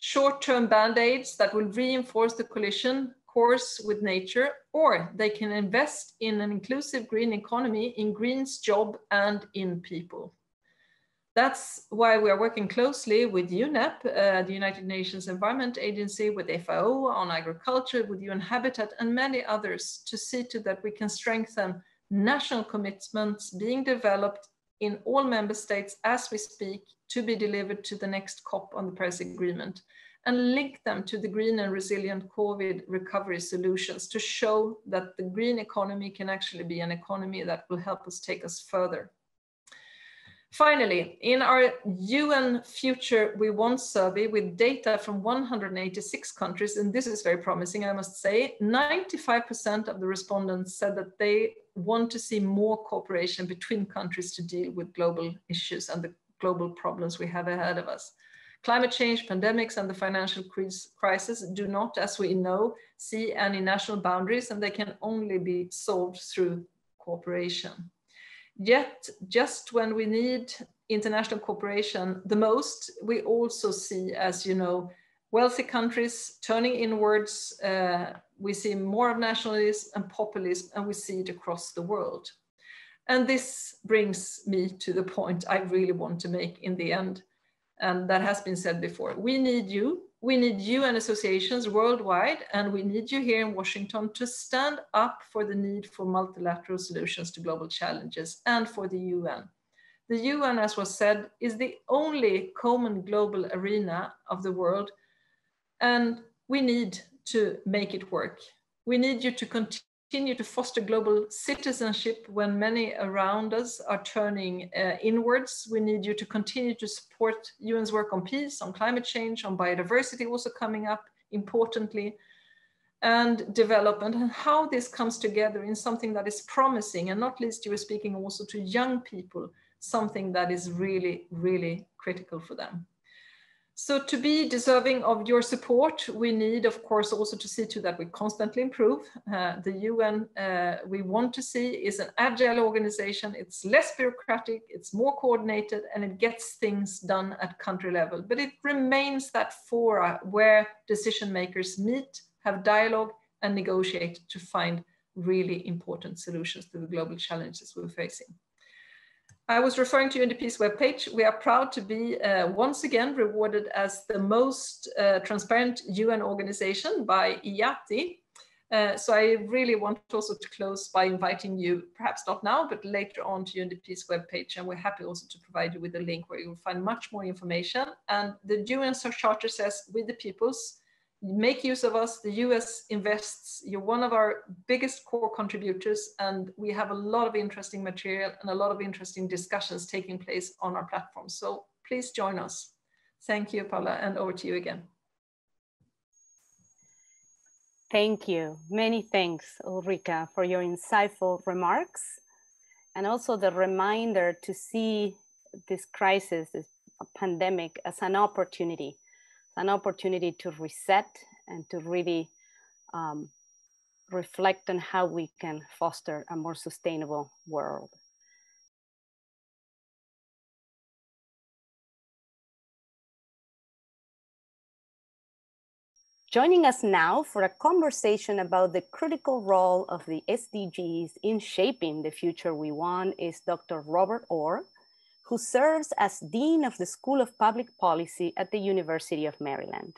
Short-term band-aids that will reinforce the collision course with nature, or they can invest in an inclusive green economy, in greens, job, and in people. That's why we are working closely with U N E P, uh, the United Nations Environment Agency, with F A O on agriculture, with U N Habitat, and many others to see to that we can strengthen national commitments being developed in all member states as we speak to be delivered to the next COP on the Paris Agreement, and link them to the green and resilient COVID recovery solutions to show that the green economy can actually be an economy that will help us take us further. Finally, in our U N Future We Want survey with data from one hundred eighty-six countries, and this is very promising, I must say, ninety-five percent of the respondents said that they want to see more cooperation between countries to deal with global issues and the global problems we have ahead of us. Climate change, pandemics, and the financial crisis do not, as we know, see any national boundaries, and they can only be solved through cooperation. Yet, just when we need international cooperation the most, we also see, as you know, wealthy countries turning inwards. Uh, we see more of nationalism and populism, and we see it across the world. And this brings me to the point I really want to make in the end, and that has been said before. We need you. We need you and associations worldwide, and we need you here in Washington to stand up for the need for multilateral solutions to global challenges and for the U N. The U N, as was said, is the only common global arena of the world, and we need to make it work. We need you to continue to foster global citizenship when many around us are turning uh, inwards. We need you to continue to support U N's work on peace, on climate change, on biodiversity also coming up importantly, and development, and how this comes together in something that is promising, and not least you were speaking also to young people, something that is really, really critical for them. So to be deserving of your support, we need, of course, also to see to that we constantly improve. Uh, the U N uh, we want to see is an agile organization. It's less bureaucratic, it's more coordinated, and it gets things done at country level. But it remains that fora where decision makers meet, have dialogue, and negotiate to find really important solutions to the global challenges we're facing. I was referring to U N D P's webpage. We are proud to be uh, once again rewarded as the most uh, transparent U N organization by I A T I. Uh, so I really want also to close by inviting you, perhaps not now, but later on to U N D P's webpage. And we're happy also to provide you with a link where you'll find much more information. And the U N Charter says, with the peoples, make use of us. The U S invests. You're one of our biggest core contributors, and we have a lot of interesting material and a lot of interesting discussions taking place on our platform. So please join us. Thank you, Paula, and over to you again. Thank you. Many thanks, Ulrika, for your insightful remarks, and also the reminder to see this crisis, this pandemic, as an opportunity. An opportunity to reset and to really um, reflect on how we can foster a more sustainable world. Joining us now for a conversation about the critical role of the S D Gs in shaping the future we want is Doctor Robert Orr, who serves as Dean of the School of Public Policy at the University of Maryland.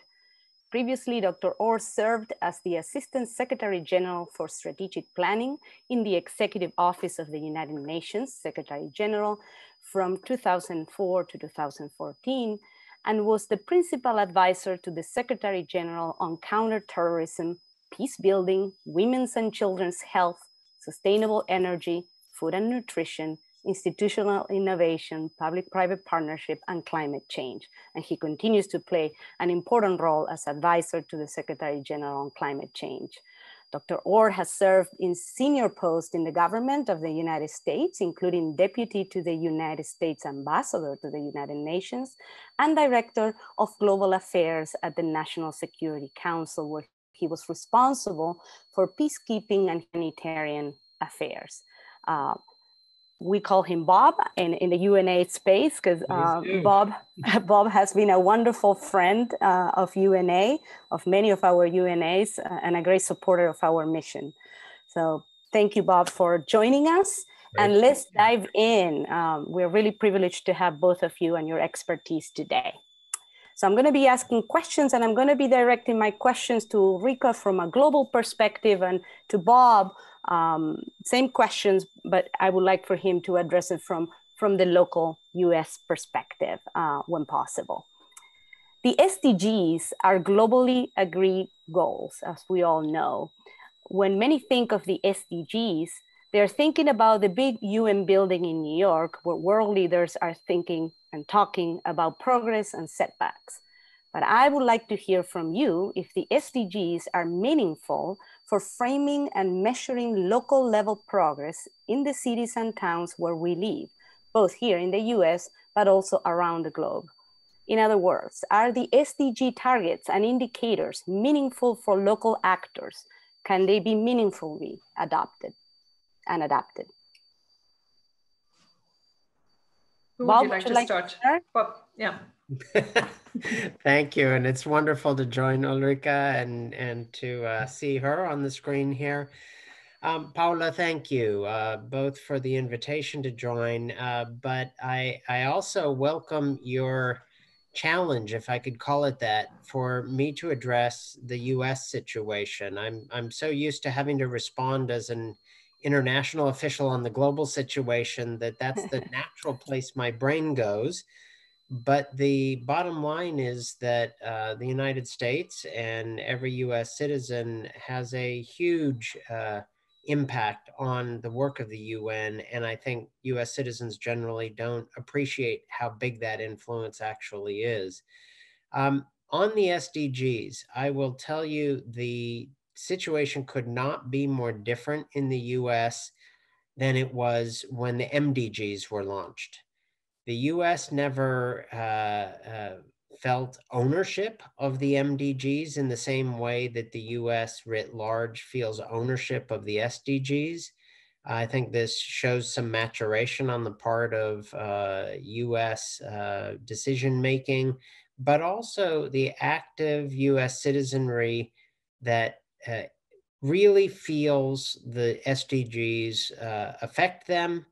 Previously, Doctor Orr served as the Assistant Secretary General for Strategic Planning in the Executive Office of the United Nations Secretary General from two thousand four to two thousand fourteen, and was the principal advisor to the Secretary General on counterterrorism, peace building, women's and children's health, sustainable energy, food and nutrition, institutional innovation, public-private partnership, and climate change. And he continues to play an important role as advisor to the Secretary General on climate change. Doctor Orr has served in senior posts in the government of the United States, including deputy to the United States ambassador to the United Nations and director of global affairs at the National Security Council, where he was responsible for peacekeeping and humanitarian affairs. Uh, We call him Bob in, in the U N A I D S space because uh, Bob, Bob has been a wonderful friend uh, of U N A, of many of our U N As, uh, and a great supporter of our mission. So thank you, Bob, for joining us. And let's dive in. Um, we're really privileged to have both of you and your expertise today. So I'm going to be asking questions, and I'm going to be directing my questions to Ulrika from a global perspective and to Bob. Um, same questions, but I would like for him to address it from, from the local U S perspective uh, when possible. The S D Gs are globally agreed goals, as we all know. When many think of the S D Gs, they're thinking about the big U N building in New York, where world leaders are thinking and talking about progress and setbacks. But I would like to hear from you if the S D Gs are meaningful for framing and measuring local level progress in the cities and towns where we live, both here in the U S, but also around the globe. In other words, are the S D G targets and indicators meaningful for local actors? Can they be meaningfully adopted and adapted? Who would you like to start? Bob, yeah. Thank you, and it's wonderful to join Ulrika and and to uh, see her on the screen here. Um, Paula, thank you uh, both for the invitation to join, uh, but I, I also welcome your challenge, if I could call it that, for me to address the U S situation. I'm, I'm so used to having to respond as an international official on the global situation that that's the natural place my brain goes. But the bottom line is that uh, the United States and every U S citizen has a huge uh, impact on the work of the U N. And I think U S citizens generally don't appreciate how big that influence actually is. Um, on the S D Gs, I will tell you the situation could not be more different in the U S than it was when the M D Gs were launched. The U S never uh, uh, felt ownership of the M D Gs in the same way that the U S writ large feels ownership of the S D Gs. I think this shows some maturation on the part of uh, U S uh, decision-making, but also the active U S citizenry that uh, really feels the S D Gs uh, affect them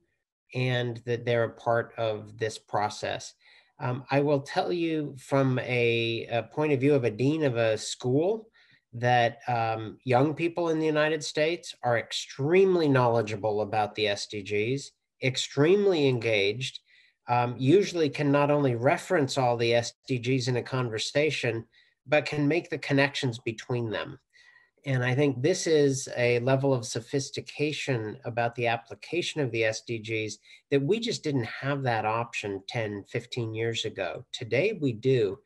and that they're a part of this process. Um, I will tell you from a, a point of view of a dean of a school that um, young people in the United States are extremely knowledgeable about the S D Gs, extremely engaged, um, usually can not only reference all the S D Gs in a conversation, but can make the connections between them. And I think this is a level of sophistication about the application of the S D Gs that we just didn't have that option ten, fifteen years ago. Today we do.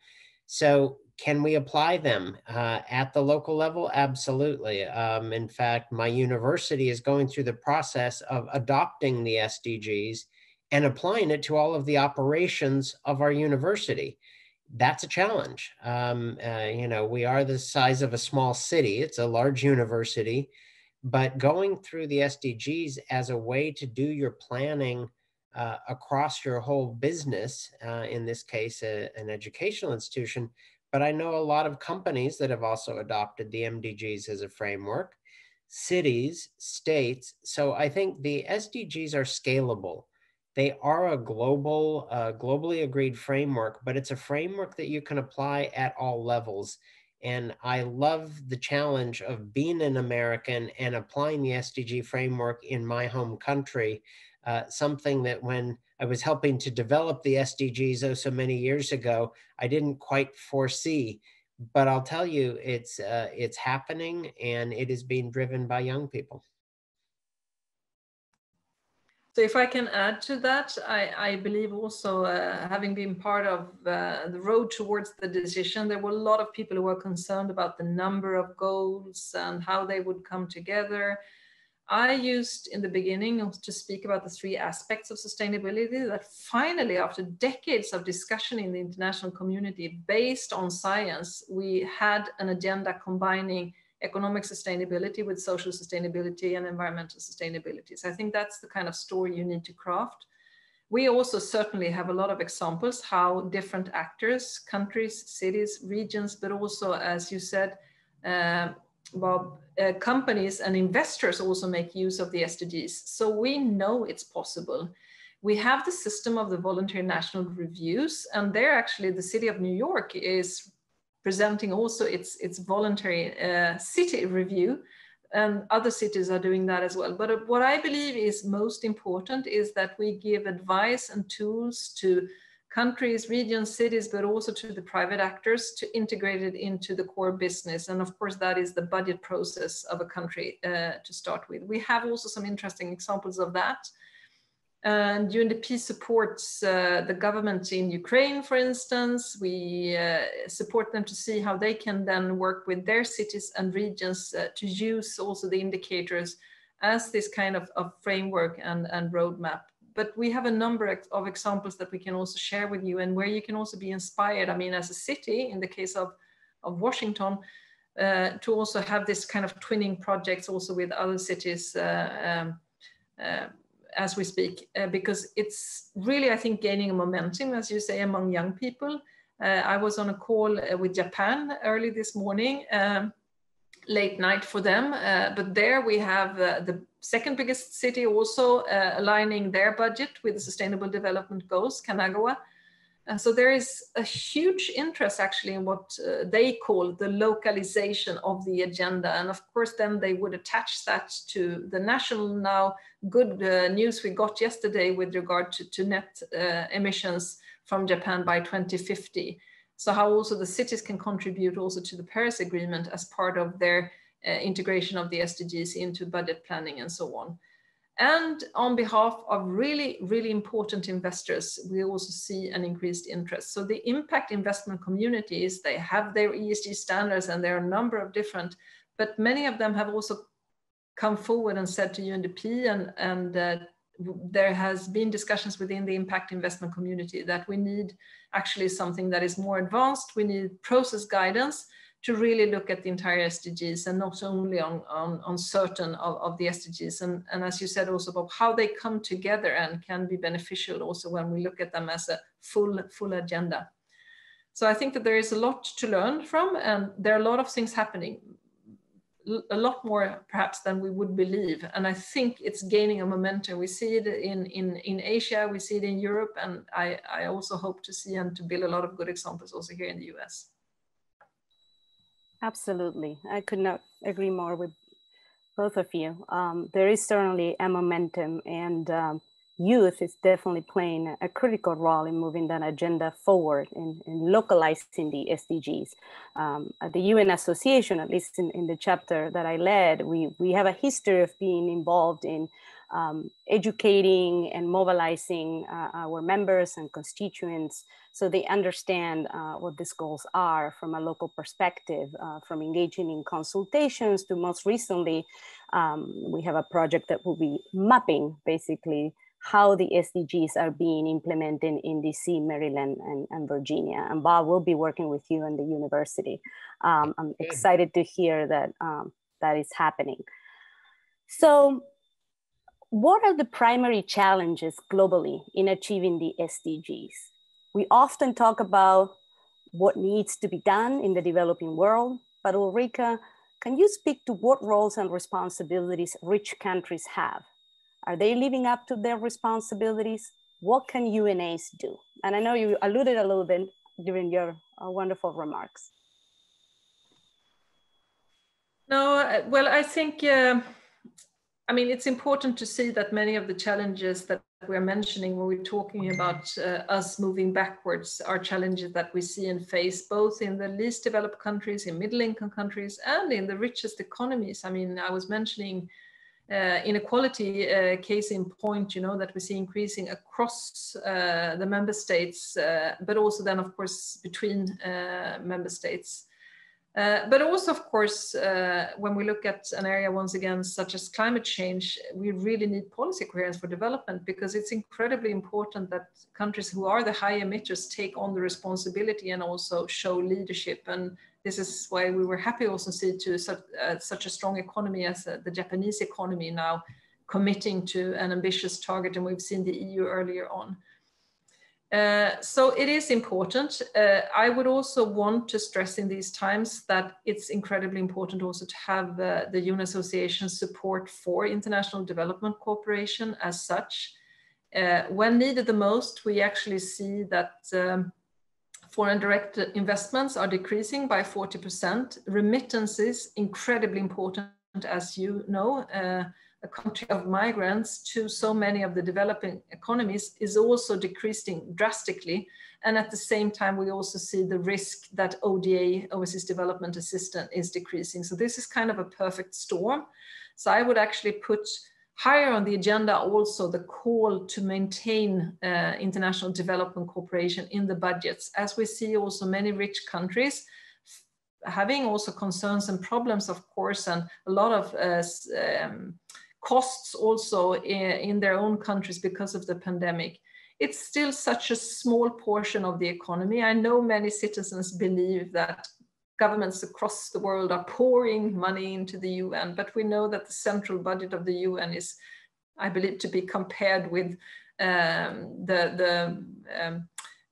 So can we apply them uh, at the local level? Absolutely. Um, in fact, my university is going through the process of adopting the S D Gs and applying it to all of the operations of our university. That's a challenge. Um, uh, you know, we are the size of a small city. It's a large university, but going through the S D Gs as a way to do your planning uh, across your whole business, uh, in this case, a, an educational institution, but I know a lot of companies that have also adopted the M D Gs as a framework, cities, states. So I think the S D Gs are scalable. They are a global, uh, globally agreed framework, but it's a framework that you can apply at all levels. And I love the challenge of being an American and applying the S D G framework in my home country, uh, something that when I was helping to develop the S D Gs oh so many years ago, I didn't quite foresee. But I'll tell you, it's, uh, it's happening and it is being driven by young people. So if I can add to that, I, I believe also uh, having been part of uh, the road towards the decision, there were a lot of people who were concerned about the number of goals and how they would come together. I used in the beginning to speak about the three aspects of sustainability that finally, after decades of discussion in the international community based on science, we had an agenda combining economic sustainability with social sustainability and environmental sustainability. So I think that's the kind of story you need to craft. We also certainly have a lot of examples how different actors, countries, cities, regions, but also, as you said, uh, Bob, uh, companies and investors also make use of the S D Gs. So we know it's possible. We have the system of the voluntary national reviews, and there actually the city of New York is presenting also its, its voluntary uh, city review, and other cities are doing that as well. But what I believe is most important is that we give advice and tools to countries, regions, cities, but also to the private actors to integrate it into the core business. And of course, that is the budget process of a country uh, to start with. We have also some interesting examples of that. And U N D P supports uh, the government in Ukraine, for instance. We uh, support them to see how they can then work with their cities and regions uh, to use also the indicators as this kind of, of framework and, and roadmap. But we have a number of examples that we can also share with you and where you can also be inspired. I mean, as a city, in the case of, of Washington, uh, to also have this kind of twinning projects also with other cities uh, um, uh, as we speak, uh, because it's really, I think, gaining momentum, as you say, among young people. Uh, I was on a call uh, with Japan early this morning, um, late night for them. Uh, but there we have uh, the second biggest city also uh, aligning their budget with the Sustainable Development Goals, Kanagawa. And so there is a huge interest actually in what uh, they call the localization of the agenda. And of course, then they would attach that to the national now good uh, news we got yesterday with regard to, to net uh, emissions from Japan by twenty fifty. So how also the cities can contribute also to the Paris Agreement as part of their uh, integration of the S D Gs into budget planning and so on. And on behalf of really, really important investors, we also see an increased interest. So the impact investment communities, they have their E S G standards and there are a number of different, but many of them have also come forward and said to U N D P and, and uh, there has been discussions within the impact investment community that we need actually something that is more advanced. We need process guidance to really look at the entire S D Gs and not only on, on, on certain of, of the S D Gs. And, and as you said also, Bob, how they come together and can be beneficial also when we look at them as a full, full agenda. So I think that there is a lot to learn from, and there are a lot of things happening, a lot more perhaps than we would believe. And I think it's gaining a momentum. We see it in, in, in Asia, we see it in Europe, and I, I also hope to see and to build a lot of good examples also here in the U S. Absolutely. I could not agree more with both of you. Um, there is certainly a momentum, and um, youth is definitely playing a critical role in moving that agenda forward and, and localizing the S D Gs. Um, at the U N Association, at least in, in the chapter that I led, we, we have a history of being involved in Um, educating and mobilizing uh, our members and constituents so they understand uh, what these goals are from a local perspective, uh, from engaging in consultations to most recently, um, we have a project that will be mapping basically how the S D Gs are being implemented in D C, Maryland, and, and Virginia. And Bob will be working with you in the university. Um, I'm excited to hear that um, that is happening. So, what are the primary challenges globally in achieving the S D Gs? We often talk about what needs to be done in the developing world, but Ulrika, can you speak to what roles and responsibilities rich countries have? Are they living up to their responsibilities? What can U N As do? And I know you alluded a little bit during your uh, wonderful remarks. No, well, I think, uh... I mean, it's important to see that many of the challenges that we're mentioning when we're talking about uh, us moving backwards are challenges that we see and face both in the least developed countries, in middle income countries, and in the richest economies. I mean, I was mentioning uh, inequality uh, case in point, you know, that we see increasing across uh, the member states, uh, but also then, of course, between uh, member states. Uh, but also, of course, uh, when we look at an area, once again, such as climate change, we really need policy coherence for development, because it's incredibly important that countries who are the high emitters take on the responsibility and also show leadership. And this is why we were happy also to see to such, uh, such a strong economy as uh, the Japanese economy now committing to an ambitious target, and we've seen the E U earlier on. Uh, so it is important. Uh, I would also want to stress in these times that it's incredibly important also to have uh, the U N Association's support for international development cooperation as such. Uh, when needed the most, we actually see that um, foreign direct investments are decreasing by forty percent. Remittances, incredibly important, as you know, uh, a country of migrants to so many of the developing economies is also decreasing drastically. And at the same time, we also see the risk that O D A, overseas development assistance, is decreasing. So this is kind of a perfect storm. So I would actually put higher on the agenda also the call to maintain uh, international development cooperation in the budgets, as we see also many rich countries having also concerns and problems, of course, and a lot of uh, um, costs also in, in their own countries because of the pandemic. It's still such a small portion of the economy. I know many citizens believe that governments across the world are pouring money into the U N, but we know that the central budget of the U N is, I believe, to be compared with um, the, the um,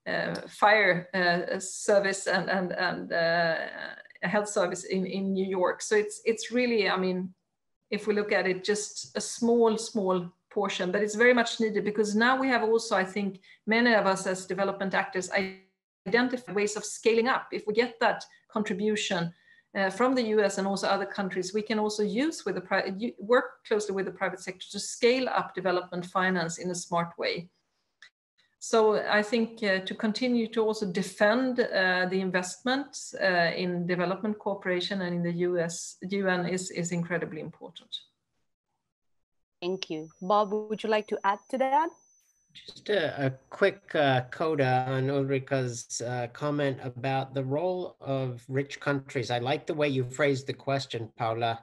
uh, fire uh, service and, and, and uh, health service in, in New York. So it's, it's really, I mean, if we look at it, just a small, small portion, but it's very much needed, because now we have also, I think, many of us as development actors identify ways of scaling up. If we get that contribution uh, from the U S and also other countries, we can also use with the work closely with the private sector to scale up development finance in a smart way. So I think uh, to continue to also defend uh, the investments uh, in development cooperation and in the U S, U N is, is incredibly important. Thank you. Bob, would you like to add to that? Just a, a quick uh, coda on Ulrika's uh, comment about the role of rich countries. I like the way you phrased the question, Paula.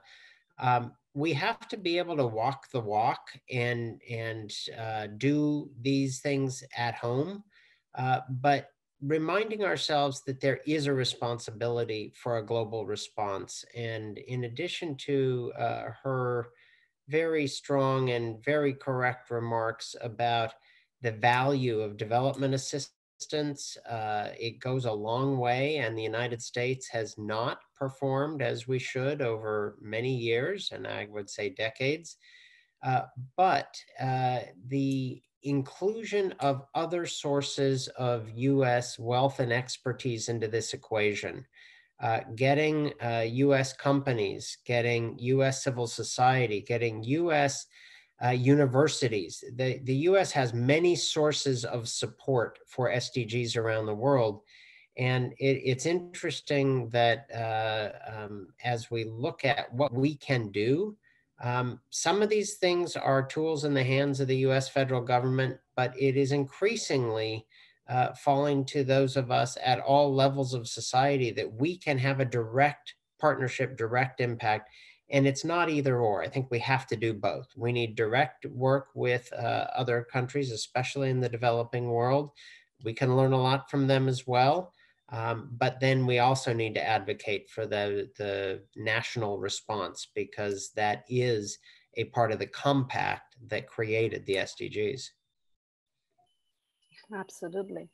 Um, we have to be able to walk the walk and, and uh, do these things at home, uh, but reminding ourselves that there is a responsibility for a global response. And in addition to uh, her very strong and very correct remarks about the value of development assistance, uh, it goes a long way, and the United States has not performed as we should over many years, and I would say decades. Uh, but uh, the inclusion of other sources of U S wealth and expertise into this equation, uh, getting uh, U S companies, getting U S civil society, getting U S uh, universities. The, the U S has many sources of support for S D Gs around the world. And it, it's interesting that uh, um, as we look at what we can do, um, some of these things are tools in the hands of the U S federal government, but it is increasingly uh, falling to those of us at all levels of society that we can have a direct partnership, direct impact. And it's not either or. I think we have to do both. We need direct work with uh, other countries, especially in the developing world. We can learn a lot from them as well. Um, but then we also need to advocate for the, the national response, because that is a part of the compact that created the S D Gs. Absolutely.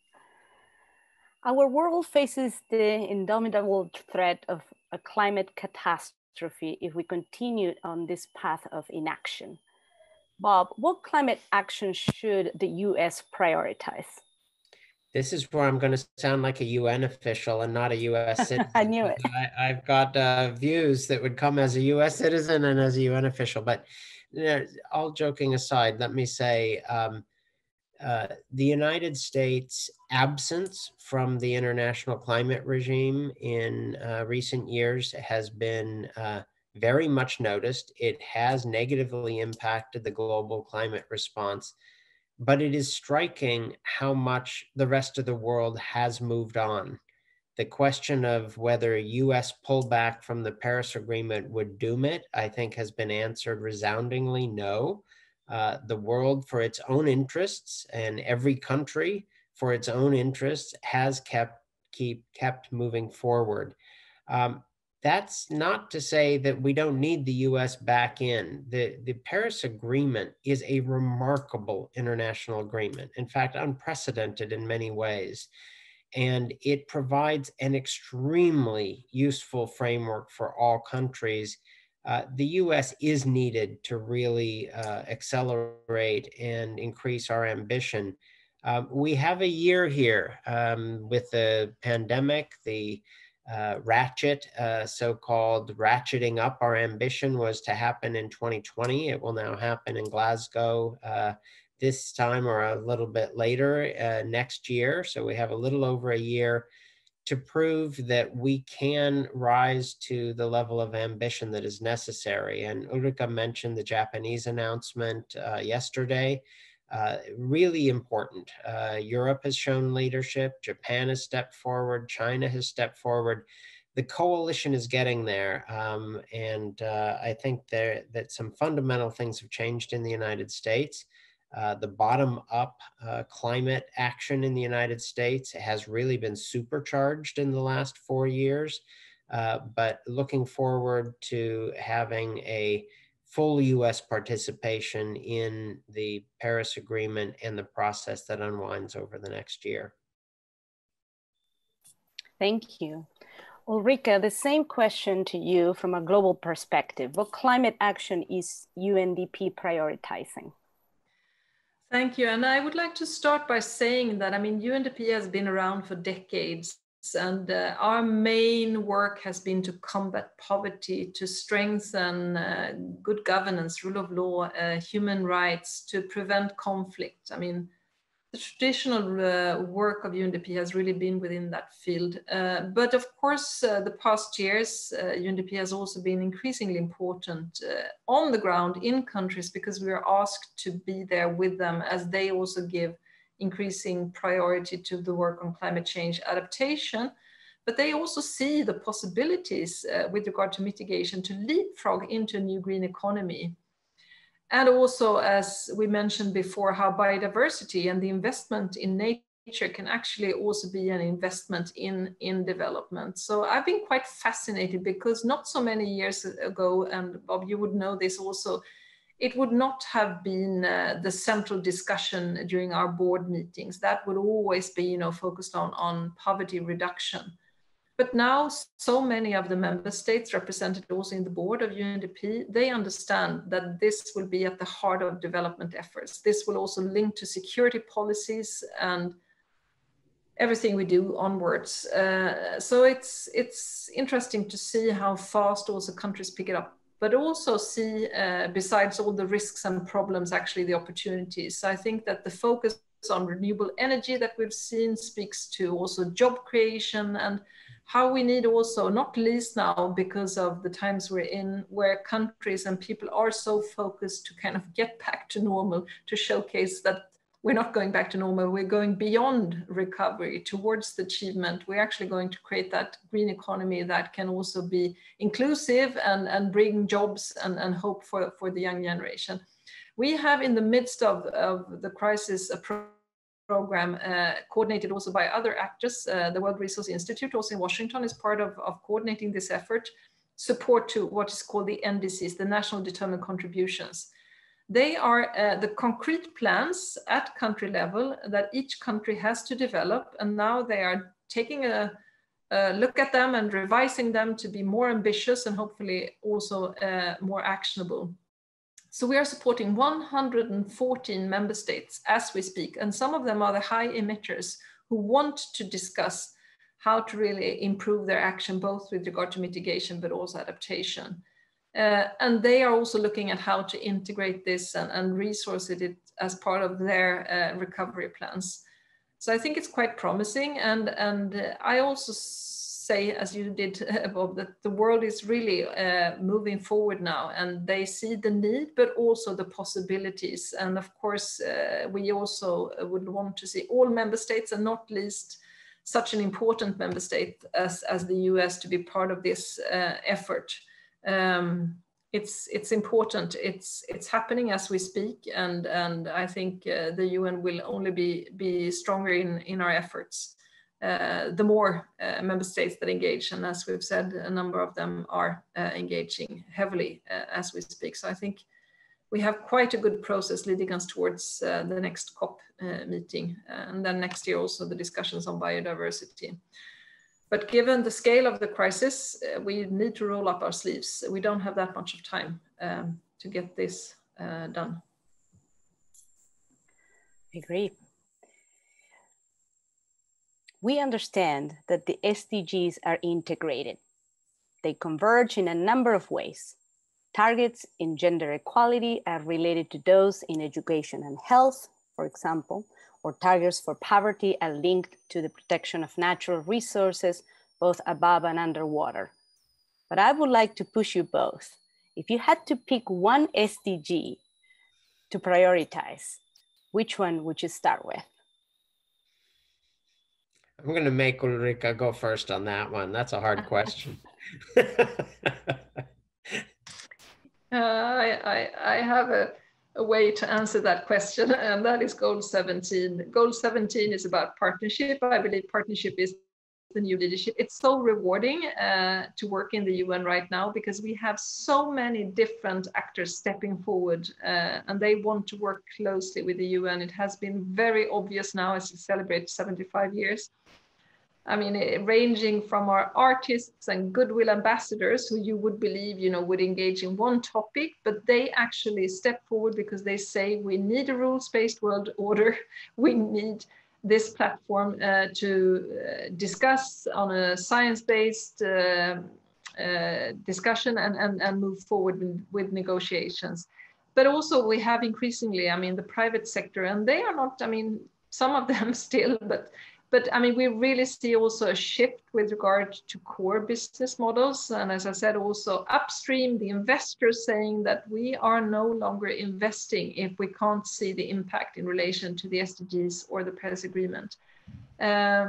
Our world faces the indomitable threat of a climate catastrophe if we continue on this path of inaction. Bob, what climate action should the U S prioritize? This is where I'm going to sound like a U N official and not a U S citizen. I knew it. I, I've got uh, views that would come as a U S citizen and as a U N official. But you know, all joking aside, let me say um, uh, the United States' absence from the international climate regime in uh, recent years has been uh, very much noticed. It has negatively impacted the global climate response. But it is striking how much the rest of the world has moved on. The question of whether U S pullback from the Paris Agreement would doom it, I think, has been answered resoundingly no. Uh, the world, for its own interests, and every country for its own interests, has kept keep kept moving forward. Um, That's not to say that we don't need the U S back in. The, the Paris Agreement is a remarkable international agreement, in fact, unprecedented in many ways. And it provides an extremely useful framework for all countries. Uh, the U S is needed to really uh, accelerate and increase our ambition. Uh, we have a year here um, with the pandemic, the Uh, ratchet, uh, so-called ratcheting up our ambition was to happen in twenty twenty. It will now happen in Glasgow uh, this time or a little bit later uh, next year. So we have a little over a year to prove that we can rise to the level of ambition that is necessary. And Ulrika mentioned the Japanese announcement uh, yesterday. Uh, really important. Uh, Europe has shown leadership, Japan has stepped forward, China has stepped forward. The coalition is getting there. Um, and uh, I think there, that some fundamental things have changed in the United States. Uh, the bottom-up uh, climate action in the United States has really been supercharged in the last four years. Uh, but looking forward to having a full U S participation in the Paris Agreement and the process that unwinds over the next year. Thank you. Ulrika, the same question to you from a global perspective. What climate action is U N D P prioritizing? Thank you. And I would like to start by saying that, I mean, U N D P has been around for decades. And uh, our main work has been to combat poverty, to strengthen uh, good governance, rule of law, uh, human rights, to prevent conflict. I mean, the traditional uh, work of U N D P has really been within that field. Uh, but of course, uh, the past years, uh, U N D P has also been increasingly important uh, on the ground in countries, because we are asked to be there with them as they also give increasing priority to the work on climate change adaptation, but they also see the possibilities uh, with regard to mitigation to leapfrog into a new green economy. And also, as we mentioned before, how biodiversity and the investment in nature can actually also be an investment in, in development. So I've been quite fascinated because not so many years ago, and Bob, you would know this also, it would not have been uh, the central discussion during our board meetings. That would always be, you know, focused on, on poverty reduction. But now so many of the member states represented also in the board of U N D P, they understand that this will be at the heart of development efforts. This will also link to security policies and everything we do onwards. Uh, so it's, it's interesting to see how fast also countries pick it up, but also see, uh, besides all the risks and problems, actually the opportunities. So I think that the focus on renewable energy that we've seen speaks to also job creation and how we need also, not least now because of the times we're in, where countries and people are so focused to kind of get back to normal, to showcase that we're not going back to normal, we're going beyond recovery towards the achievement. We're actually going to create that green economy that can also be inclusive and, and bring jobs and, and hope for, for the young generation. We have, in the midst of, of the crisis, a pro program uh, coordinated also by other actors. Uh, the World Resource Institute, also in Washington, is part of, of coordinating this effort, support to what is called the N D Cs, the National Determined Contributions. They are uh, the concrete plans at country level that each country has to develop, and now they are taking a Uh, look at them and revising them to be more ambitious and hopefully also uh, more actionable. So we are supporting one hundred fourteen member states as we speak, and some of them are the high emitters who want to discuss how to really improve their action, both with regard to mitigation but also adaptation. Uh, and they are also looking at how to integrate this and, and resource it as part of their uh, recovery plans. So I think it's quite promising, and, and uh, I also say, as you did, uh, Bob, that the world is really uh, moving forward now, and they see the need, but also the possibilities. And of course, uh, we also would want to see all member states, and not least such an important member state as, as the U S, to be part of this uh, effort. Um, It's, it's important, it's, it's happening as we speak, and, and I think uh, the U N will only be, be stronger in, in our efforts, uh, the more uh, member states that engage, and as we've said, a number of them are uh, engaging heavily uh, as we speak. So I think we have quite a good process leading us towards uh, the next COP uh, meeting, and then next year also the discussions on biodiversity. But given the scale of the crisis, uh, we need to roll up our sleeves. We don't have that much of time um, to get this uh, done. I agree. We understand that the S D Gs are integrated. They converge in a number of ways. Targets in gender equality are related to those in education and health, for example, or targets for poverty are linked to the protection of natural resources, both above and underwater. But I would like to push you both. If you had to pick one S D G to prioritize, which one would you start with? I'm going to make Ulrika go first on that one. That's a hard question. uh, I, I, I have a... a way to answer that question, and that is goal seventeen. Goal seventeen is about partnership. I believe partnership is the new leadership. It's so rewarding uh, to work in the U N right now, because we have so many different actors stepping forward, uh, and they want to work closely with the U N. It has been very obvious now as we celebrate seventy-five years. I mean, it, ranging from our artists and goodwill ambassadors, who you would believe, you know, would engage in one topic, but they actually step forward because they say, we need a rules-based world order. We need this platform uh, to uh, discuss on a science-based uh, uh, discussion and, and, and move forward with, with negotiations. But also we have increasingly, I mean, the private sector, and they are not, I mean, some of them still, but But I mean, we really see also a shift with regard to core business models. And as I said, also upstream, the investors saying that we are no longer investing if we can't see the impact in relation to the S D Gs or the Paris Agreement. Um,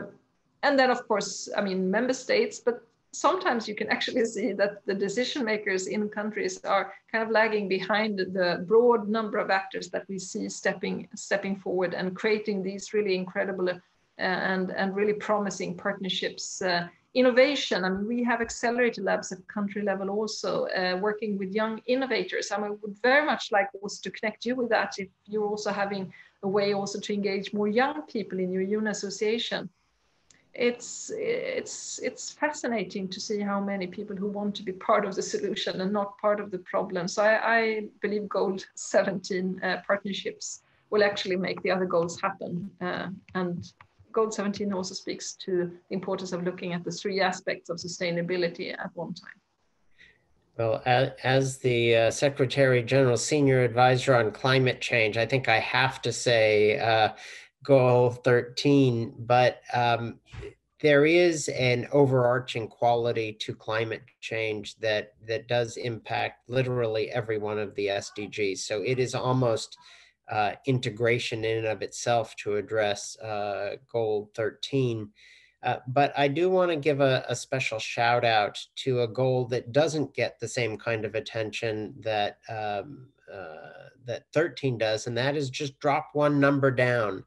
And then, of course, I mean, member states, but sometimes you can actually see that the decision makers in countries are kind of lagging behind the broad number of actors that we see stepping stepping forward and creating these really incredible and, and really promising partnerships. Uh, innovation, I mean, we have accelerator labs at country level also, uh, working with young innovators. I mean, I would very much like also to connect you with that if you're also having a way also to engage more young people in your U N association. It's it's it's fascinating to see how many people who want to be part of the solution and not part of the problem. So I, I believe goal seventeen uh, partnerships will actually make the other goals happen. Uh, and goal seventeen also speaks to the importance of looking at the three aspects of sustainability at one time. Well, as the uh, Secretary General, Senior Advisor on Climate Change, I think I have to say uh, goal thirteen, but um, there is an overarching quality to climate change that, that does impact literally every one of the S D Gs. So it is almost uh, integration in and of itself to address uh, goal thirteen. Uh, but I do want to give a, a special shout out to a goal that doesn't get the same kind of attention that, um, uh, that thirteen does, and that is just drop one number down.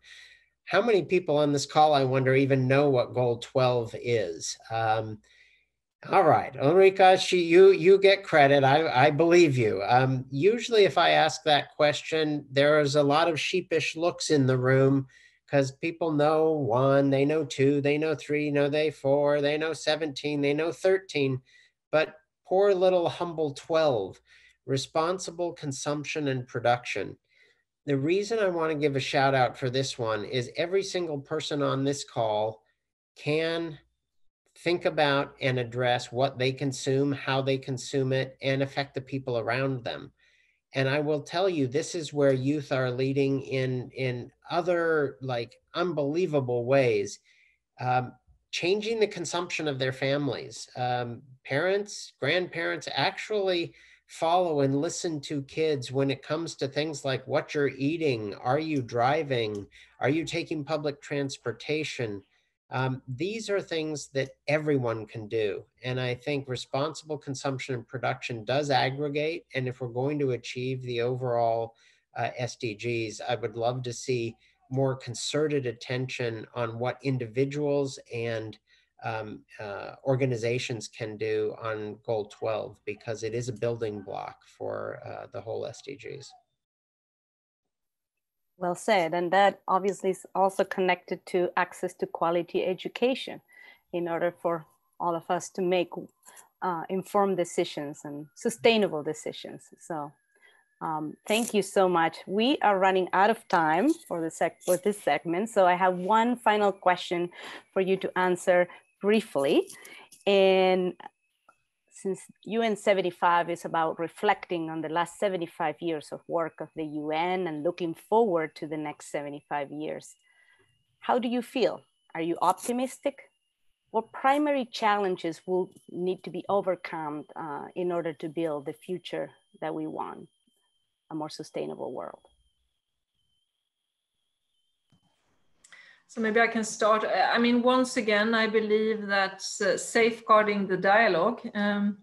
How many people on this call, I wonder, even know what goal twelve is? Um, all right, Ulrika, she, you, you get credit. I, I believe you. Um, usually if I ask that question, there's a lot of sheepish looks in the room, because people know one, they know two, they know three, know they four, they know seventeen, they know thirteen, but poor little humble twelve, responsible consumption and production. The reason I want to give a shout out for this one is every single person on this call can think about and address what they consume, how they consume it, and affect the people around them. And I will tell you, this is where youth are leading in, in other like unbelievable ways, um, changing the consumption of their families. Um, parents, grandparents actually follow and listen to kids when it comes to things like what you're eating, are you driving, are you taking public transportation? Um, these are things that everyone can do. And I think responsible consumption and production does aggregate. And if we're going to achieve the overall uh, S D Gs, I would love to see more concerted attention on what individuals and um, uh, organizations can do on goal twelve, because it is a building block for uh, the whole S D Gs. Well said, and that obviously is also connected to access to quality education in order for all of us to make uh, informed decisions and sustainable decisions. So um, thank you so much. We are running out of time for, the sec for this segment. So I have one final question for you to answer briefly. And since U N seventy-five is about reflecting on the last seventy-five years of work of the U N and looking forward to the next seventy-five years, how do you feel? Are you optimistic? What primary challenges will need to be overcome uh, in order to build the future that we want, a more sustainable world? So maybe I can start. I mean, once again, I believe that uh, safeguarding the dialogue. Um,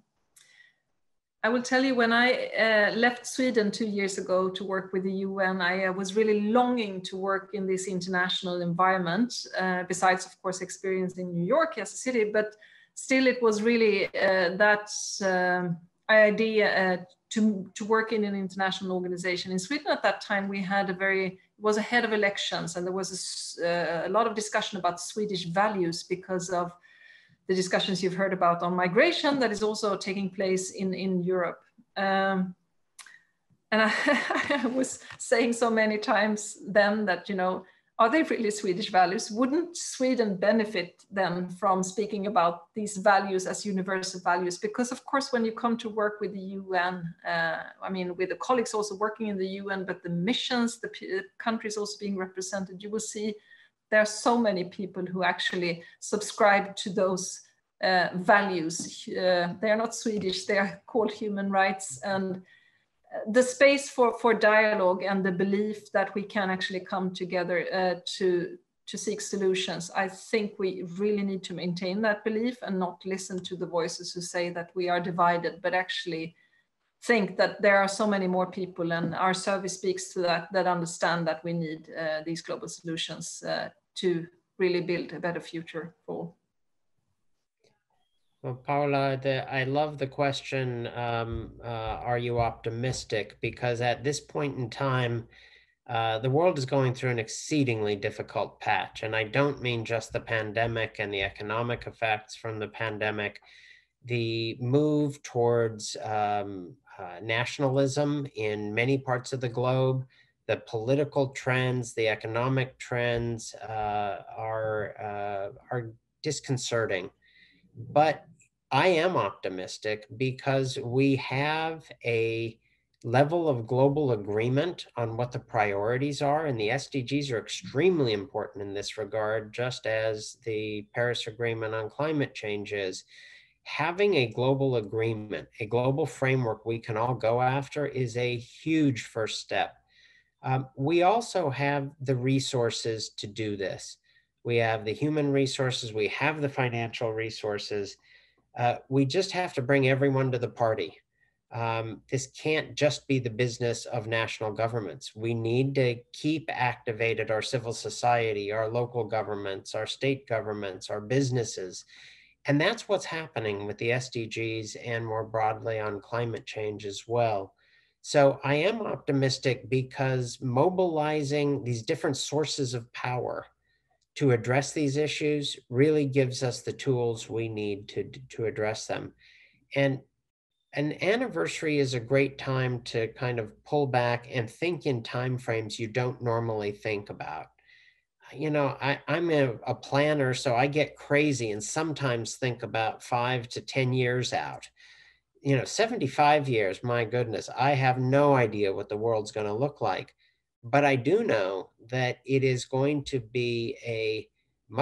I will tell you, when I uh, left Sweden two years ago to work with the U N, I uh, was really longing to work in this international environment, uh, besides, of course, experiencing New York as a city, but still it was really uh, that um, idea uh, to, to work in an international organization. In Sweden at that time, we had a very was ahead of elections, and there was a, uh, a lot of discussion about Swedish values because of the discussions you've heard about on migration that is also taking place in, in Europe. Um, and I, I was saying so many times then that, you know, are they really Swedish values? Wouldn't Sweden benefit then from speaking about these values as universal values? Because of course, when you come to work with the U N, uh, I mean, with the colleagues also working in the U N, but the missions, the p countries also being represented, you will see there are so many people who actually subscribe to those uh, values. Uh, they are not Swedish, they are called human rights, and the space for, for dialogue and the belief that we can actually come together uh, to, to seek solutions. I think we really need to maintain that belief and not listen to the voices who say that we are divided, but actually think that there are so many more people, and our survey speaks to that, that understand that we need uh, these global solutions uh, to really build a better future for all. Well, Paula, the, I love the question, um, uh, are you optimistic? Because at this point in time, Uh, the world is going through an exceedingly difficult patch, and I don't mean just the pandemic and the economic effects from the pandemic. The move towards um, uh, nationalism in many parts of the globe, the political trends, the economic trends uh, are, uh, are disconcerting. But I am optimistic because we have a level of global agreement on what the priorities are, and the S D Gs are extremely important in this regard, just as the Paris Agreement on climate change is. Having a global agreement, a global framework we can all go after, is a huge first step. Um, we also have the resources to do this. We have the human resources, we have the financial resources. Uh, we just have to bring everyone to the party. Um, this can't just be the business of national governments. We need to keep activated our civil society, our local governments, our state governments, our businesses. And that's what's happening with the S D Gs and more broadly on climate change as well. So I am optimistic because mobilizing these different sources of power to address these issues really gives us the tools we need to, to address them. And an anniversary is a great time to kind of pull back and think in timeframes you don't normally think about. You know, I, I'm a, a planner, so I get crazy and sometimes think about five to ten years out. You know, seventy-five years, my goodness, I have no idea what the world's going to look like. But I do know that it is going to be a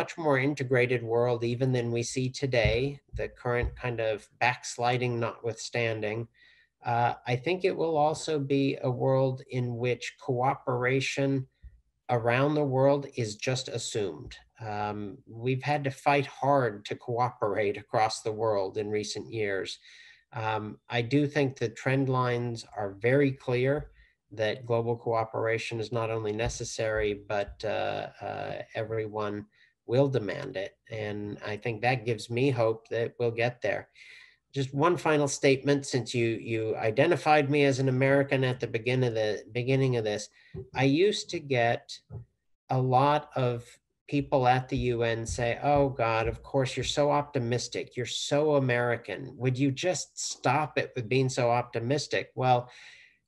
much more integrated world even than we see today, the current kind of backsliding notwithstanding. Uh, I think it will also be a world in which cooperation around the world is just assumed. Um, we've had to fight hard to cooperate across the world in recent years. Um, I do think the trend lines are very clear, that global cooperation is not only necessary, but uh, uh, everyone will demand it. And I think that gives me hope that we'll get there. Just one final statement, since you you identified me as an American at the beginning of the beginning of this. I used to get a lot of people at the U N say, oh God, of course, you're so optimistic. You're so American. Would you just stop it with being so optimistic? Well,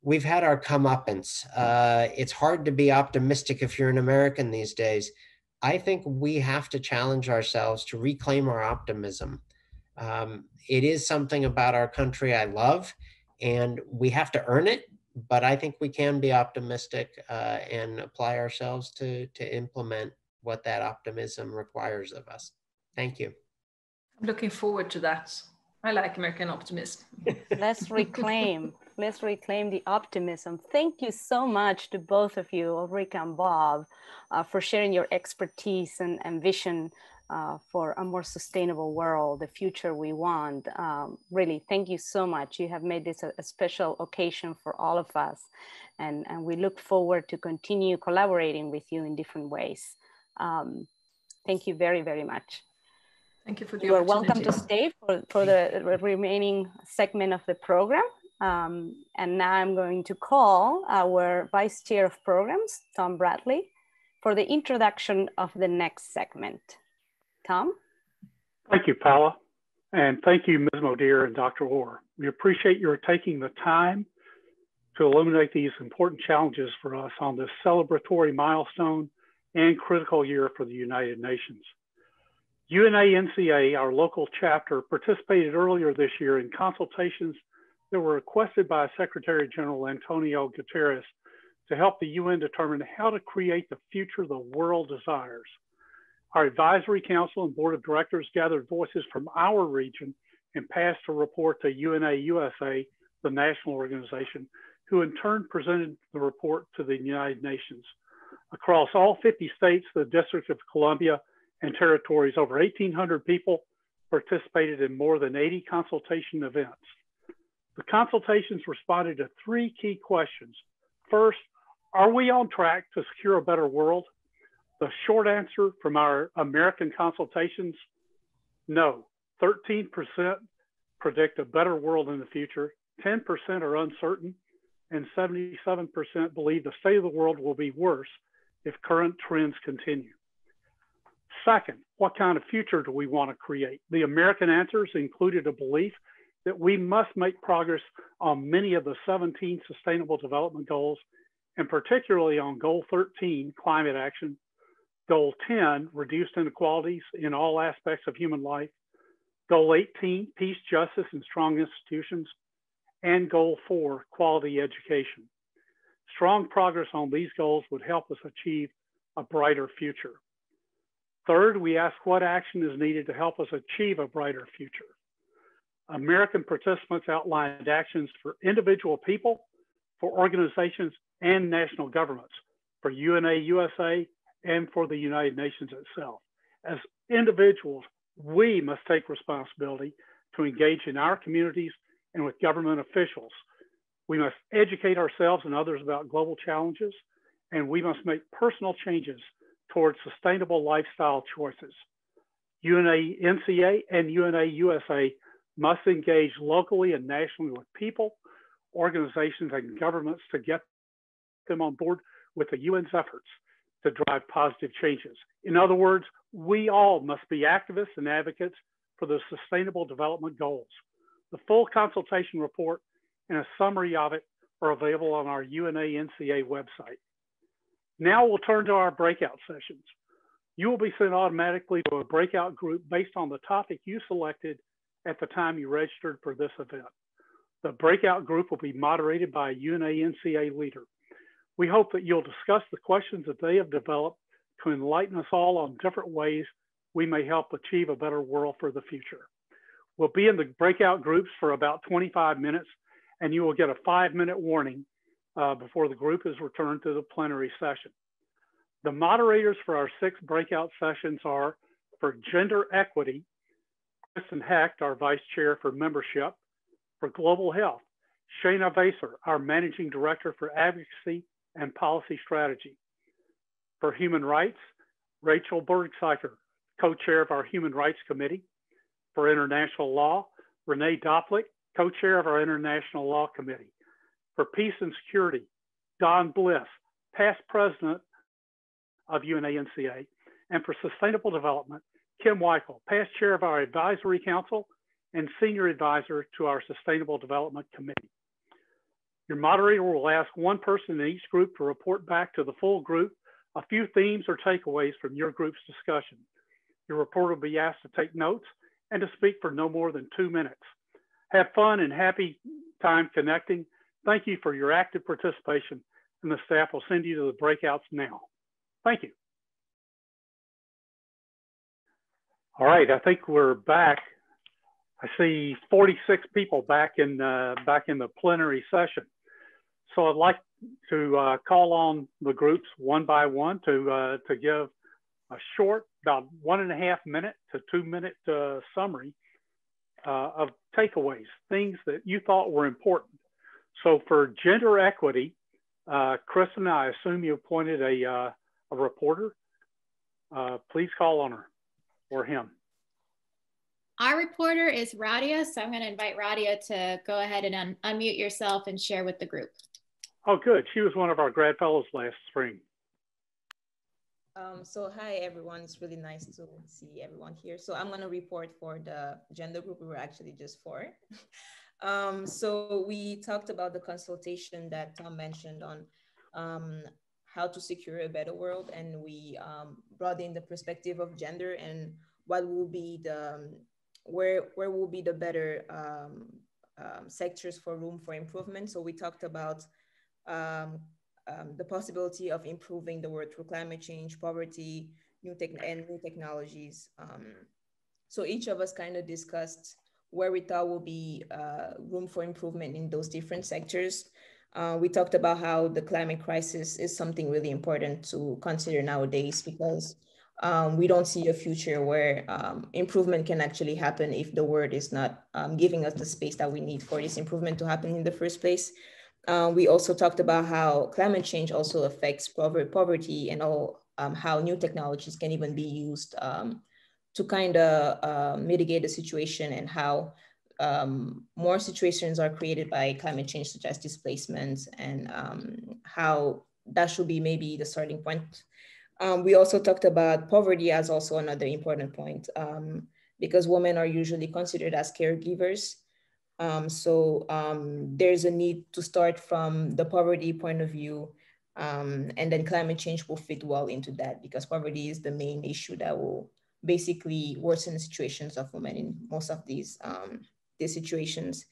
we've had our comeuppance. Uh, it's hard to be optimistic if you're an American these days. I think we have to challenge ourselves to reclaim our optimism. Um, it is something about our country I love, and we have to earn it, but I think we can be optimistic uh, and apply ourselves to, to implement what that optimism requires of us. Thank you. I'm looking forward to that. I like American optimism. Let's reclaim. Let's reclaim the optimism. Thank you so much to both of you, Ulrika and Bob, uh, for sharing your expertise and, and vision uh, for a more sustainable world, the future we want. Um, really, thank you so much. You have made this a, a special occasion for all of us. And, and we look forward to continue collaborating with you in different ways. Um, thank you very, very much. Thank you for the opportunity. You are welcome to stay for, for the remaining segment of the program. Um, and now I'm going to call our Vice Chair of Programs, Tom Bradley, for the introduction of the next segment. Tom? Thank you, Paula. And thank you, Miz Modéer and Doctor Orr. We appreciate your taking the time to illuminate these important challenges for us on this celebratory milestone and critical year for the United Nations. U N A N C A, our local chapter, participated earlier this year in consultations that were requested by Secretary General Antonio Guterres to help the U N determine how to create the future the world desires. Our advisory council and board of directors gathered voices from our region and passed a report to U N A U S A, the national organization, who in turn presented the report to the United Nations. across all fifty states, the District of Columbia, and territories. Over eighteen hundred people participated in more than eighty consultation events. The consultations responded to three key questions. First, are we on track to secure a better world? The short answer from our American consultations, no. thirteen percent predict a better world in the future, ten percent are uncertain, and seventy-seven percent believe the state of the world will be worse if current trends continue. Second, what kind of future do we want to create? The American answers included a belief that we must make progress on many of the seventeen Sustainable Development Goals, and particularly on Goal thirteen, climate action, Goal ten, reduced inequalities in all aspects of human life, Goal eighteen, peace, justice, and strong institutions, and Goal four, quality education. Strong progress on these goals would help us achieve a brighter future. Third, we ask what action is needed to help us achieve a brighter future. American participants outlined actions for individual people, for organizations and national governments, for U N A U S A, and for the United Nations itself. As individuals, we must take responsibility to engage in our communities and with government officials. We must educate ourselves and others about global challenges, and we must make personal changes towards sustainable lifestyle choices. U N A N C A and U N A U S A must engage locally and nationally with people, organizations, and governments to get them on board with the U N's efforts to drive positive changes. In other words, we all must be activists and advocates for the Sustainable Development Goals. The full consultation report and a summary of it are available on our U N A N C A website. Now we'll turn to our breakout sessions. You will be sent automatically to a breakout group based on the topic you selected at the time you registered for this event. The breakout group will be moderated by a U N A N C A leader. We hope that you'll discuss the questions that they have developed to enlighten us all on different ways we may help achieve a better world for the future. We'll be in the breakout groups for about twenty-five minutes, and you will get a five-minute warning uh, before the group is returned to the plenary session. The moderators for our six breakout sessions are, for gender equity, Kristen Hecht, our vice chair for membership; for global health, Shana Vassar, our managing director for advocacy and policy strategy; for human rights, Rachel Bergsiker, co-chair of our human rights committee; for international law, Renee Doplick, co-chair of our international law committee; for peace and security, Don Bliss, past president of U N A N C A; and for sustainable development, Kim Weichel, past chair of our advisory council and senior advisor to our Sustainable Development Committee. Your moderator will ask one person in each group to report back to the full group a few themes or takeaways from your group's discussion. Your reporter will be asked to take notes and to speak for no more than two minutes. Have fun and happy time connecting. Thank you for your active participation, and the staff will send you to the breakouts now. Thank you. All right, I think we're back. I see forty-six people back in, uh, back in the plenary session. So I'd like to uh, call on the groups one by one to, uh, to give a short, about one and a half minute to two minute uh, summary uh, of takeaways, things that you thought were important. So for gender equity, uh, Chris and I assume you appointed a, uh, a reporter. Uh, please call on her or him. Our reporter is Radia, so I'm going to invite Radia to go ahead and un unmute yourself and share with the group. Oh, good. She was one of our grad fellows last spring. Um, so hi, everyone. It's really nice to see everyone here. So I'm going to report for the gender group. We were actually just four. um, so we talked about the consultation that Tom mentioned on um, how to secure a better world. And we um, brought in the perspective of gender and what will be the... Um, Where, where will be the better um, um, sectors for room for improvement. So we talked about um, um, the possibility of improving the world through climate change, poverty, new tech and new technologies. Um, so each of us kind of discussed where we thought will be uh, room for improvement in those different sectors. Uh, we talked about how the climate crisis is something really important to consider nowadays, because um, we don't see a future where um, improvement can actually happen if the world is not um, giving us the space that we need for this improvement to happen in the first place. Uh, we also talked about how climate change also affects poverty and all, um, how new technologies can even be used um, to kind of uh, mitigate the situation, and how um, more situations are created by climate change, such as displacements, and um, how that should be maybe the starting point. Um, we also talked about poverty as also another important point, um, because women are usually considered as caregivers. Um, so um, there's a need to start from the poverty point of view, um, and then climate change will fit well into that, because poverty is the main issue that will basically worsen the situations of women in most of these, um, these situations.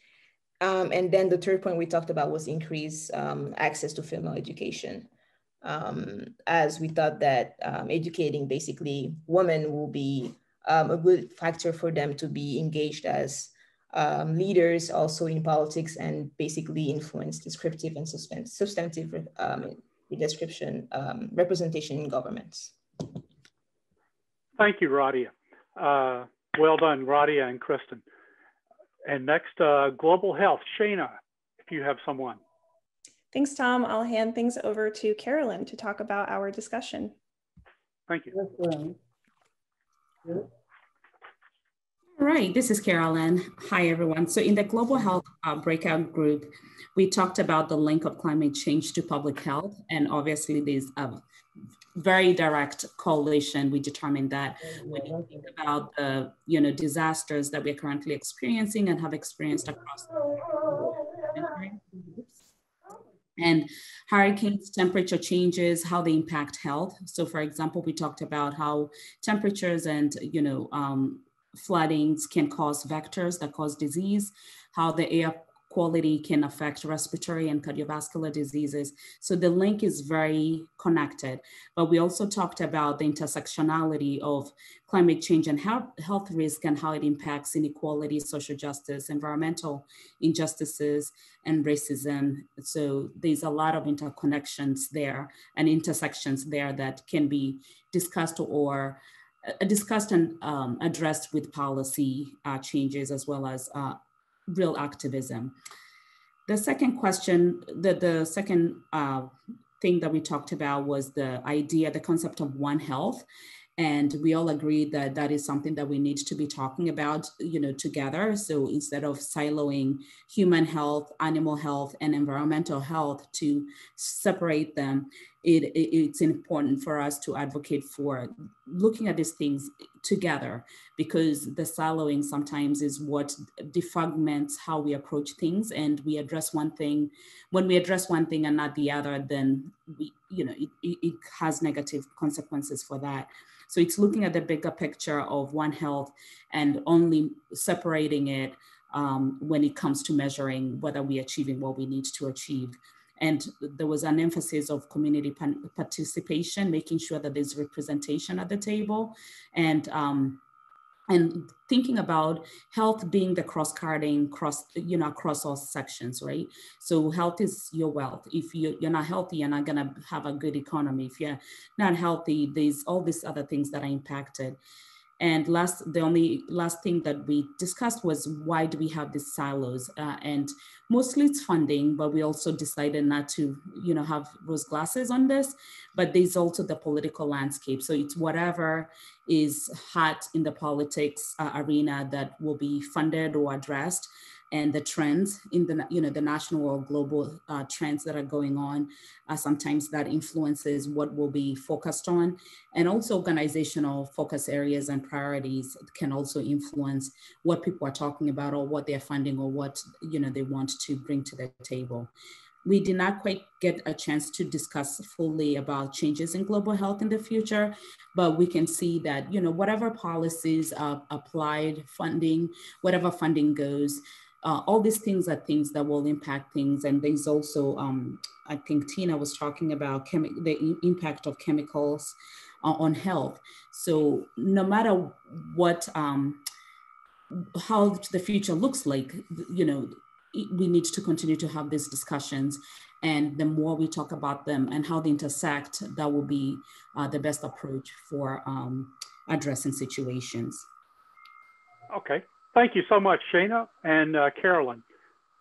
Um, and then the third point we talked about was increase um, access to female education, um, as we thought that um, educating basically women will be um, a good factor for them to be engaged as Um, leaders also in politics, and basically influence descriptive and substantive um, description um, representation in governments. Thank you, Radia. Uh, well done, Radia and Kristen. And next, uh, global health. Shana, if you have someone. Thanks, Tom. I'll hand things over to Carolyn to talk about our discussion. Thank you. All right, this is Carolyn. Hi, everyone. So in the global health uh, breakout group, we talked about the link of climate change to public health. And obviously there's a very direct correlation. We determined that when you think about the you know, disasters that we're currently experiencing and have experienced across the world. And hurricanes, temperature changes, how they impact health. So for example, we talked about how temperatures and, you know, um, floodings can cause vectors that cause disease, how the air quality can affect respiratory and cardiovascular diseases. So the link is very connected, but we also talked about the intersectionality of climate change and health, health risk, and how it impacts inequality, social justice, environmental injustices, and racism. So there's a lot of interconnections there and intersections there that can be discussed or discussed and um, addressed with policy uh, changes, as well as uh, real activism. The second question, the, the second uh, thing that we talked about was the idea, the concept of One Health. And we all agree that that is something that we need to be talking about, you know, together. So instead of siloing human health, animal health, and environmental health to separate them, it, it, it's important for us to advocate for looking at these things together, because the siloing sometimes is what defragments how we approach things, and we address one thing. When we address one thing and not the other, then we, you know, it, it has negative consequences for that. So it's looking at the bigger picture of One Health and only separating it um, when it comes to measuring whether we're achieving what we need to achieve. And there was an emphasis of community participation, making sure that there's representation at the table, and um, and thinking about health being the cross-cutting, cross, you know, across all sections, right? So health is your wealth. If you, you're not healthy, you're not gonna have a good economy. If you're not healthy, there's all these other things that are impacted. And last, the only last thing that we discussed was, why do we have these silos? Uh, and mostly it's funding, but we also decided not to, you know, have rose glasses on this, but there's also the political landscape. So it's whatever is hot in the politics uh, arena that will be funded or addressed, and the trends in the, you know, the national or global uh, trends that are going on, uh, sometimes that influences what will be focused on. And also organizational focus areas and priorities can also influence what people are talking about or what they're funding or what, you know, they want to bring to the table. We did not quite get a chance to discuss fully about changes in global health in the future, but we can see that, you know, whatever policies are applied, funding, whatever funding goes, Uh, all these things are things that will impact things. And there's also, um, I think Tina was talking about the impact of chemicals uh, on health. So no matter what, um, how the future looks like, you know, we need to continue to have these discussions. And the more we talk about them and how they intersect, that will be uh, the best approach for um, addressing situations. Okay, thank you so much, Shana and uh, Carolyn.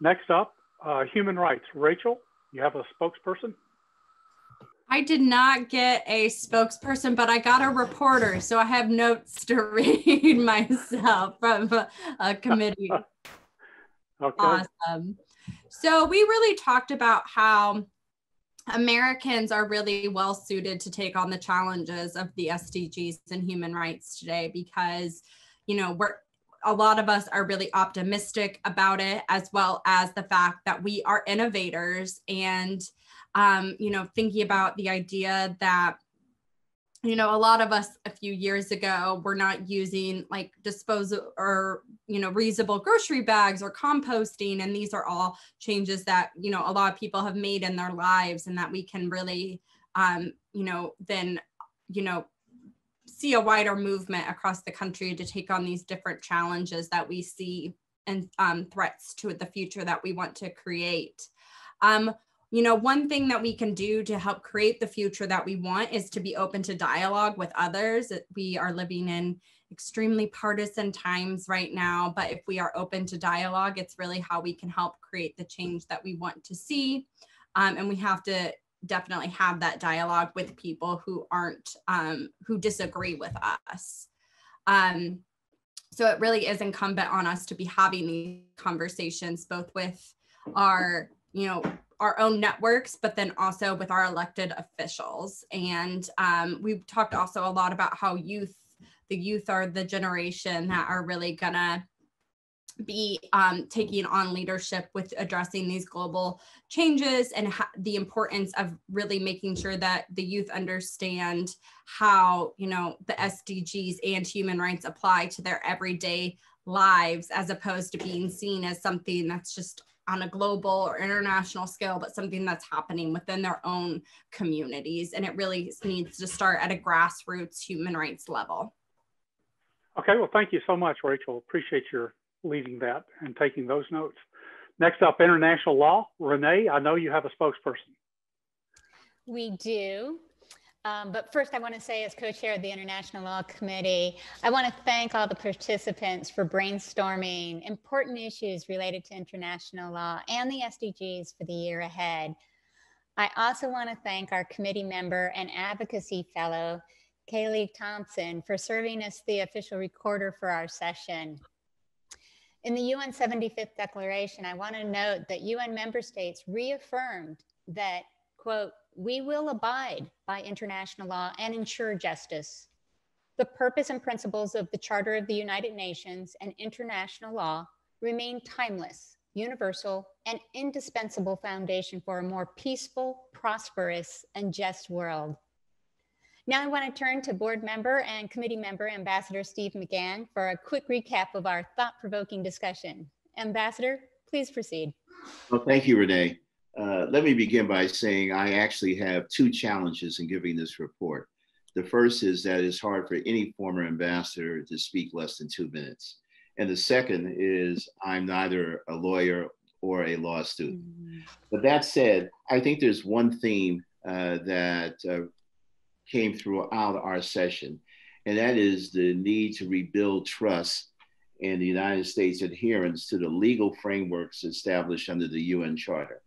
Next up, uh, human rights. Rachel, you have a spokesperson? I did not get a spokesperson, but I got a reporter, so I have notes to read myself from a, a committee. Okay. Awesome. So we really talked about how Americans are really well suited to take on the challenges of the S D Gs and human rights today, because, you know, we're, a lot of us are really optimistic about it, as well as the fact that we are innovators and, um, you know, thinking about the idea that, you know, a lot of us a few years ago were not using like disposable or, you know, reusable grocery bags or composting. And these are all changes that, you know, a lot of people have made in their lives, and that we can really, um, you know, then, you know, see a wider movement across the country to take on these different challenges that we see and um, threats to the future that we want to create. Um, You know, one thing that we can do to help create the future that we want is to be open to dialogue with others. We are living in extremely partisan times right now, but if we are open to dialogue, it's really how we can help create the change that we want to see. Um, and we have to definitely have that dialogue with people who aren't, um, who disagree with us. Um, so it really is incumbent on us to be having these conversations, both with our, you know, our own networks, but then also with our elected officials. And um, we've talked also a lot about how youth, the youth are the generation that are really gonna be um, taking on leadership with addressing these global changes, and the importance of really making sure that the youth understand how, you know, the S D Gs and human rights apply to their everyday lives, as opposed to being seen as something that's just on a global or international scale, but something that's happening within their own communities. And it really needs to start at a grassroots human rights level. Okay, well, thank you so much, Rachel. Appreciate your leading that and taking those notes. Next up, international law. Renee, I know you have a spokesperson. We do. Um, but first, I want to say, as co-chair of the International Law Committee, I want to thank all the participants for brainstorming important issues related to international law and the S D Gs for the year ahead. I also want to thank our committee member and advocacy fellow, Kaylee Thompson, for serving as the official recorder for our session. In the U N seventy-fifth Declaration, I want to note that U N member states reaffirmed that, quote, "We will abide by international law and ensure justice. The purpose and principles of the Charter of the United Nations and international law remain timeless, universal, and indispensable foundation for a more peaceful, prosperous, and just world." Now I want to turn to board member and committee member Ambassador Steve McGann for a quick recap of our thought-provoking discussion. Ambassador, please proceed. Well, thank you, Renee. Uh, let me begin by saying I actually have two challenges in giving this report. The first is that it's hard for any former ambassador to speak less than two minutes. And the second is I'm neither a lawyer or a law student. Mm-hmm. But that said, I think there's one theme uh, that uh, came throughout our session, and that is the need to rebuild trust in the United States adherence to the legal frameworks established under the U N Charter.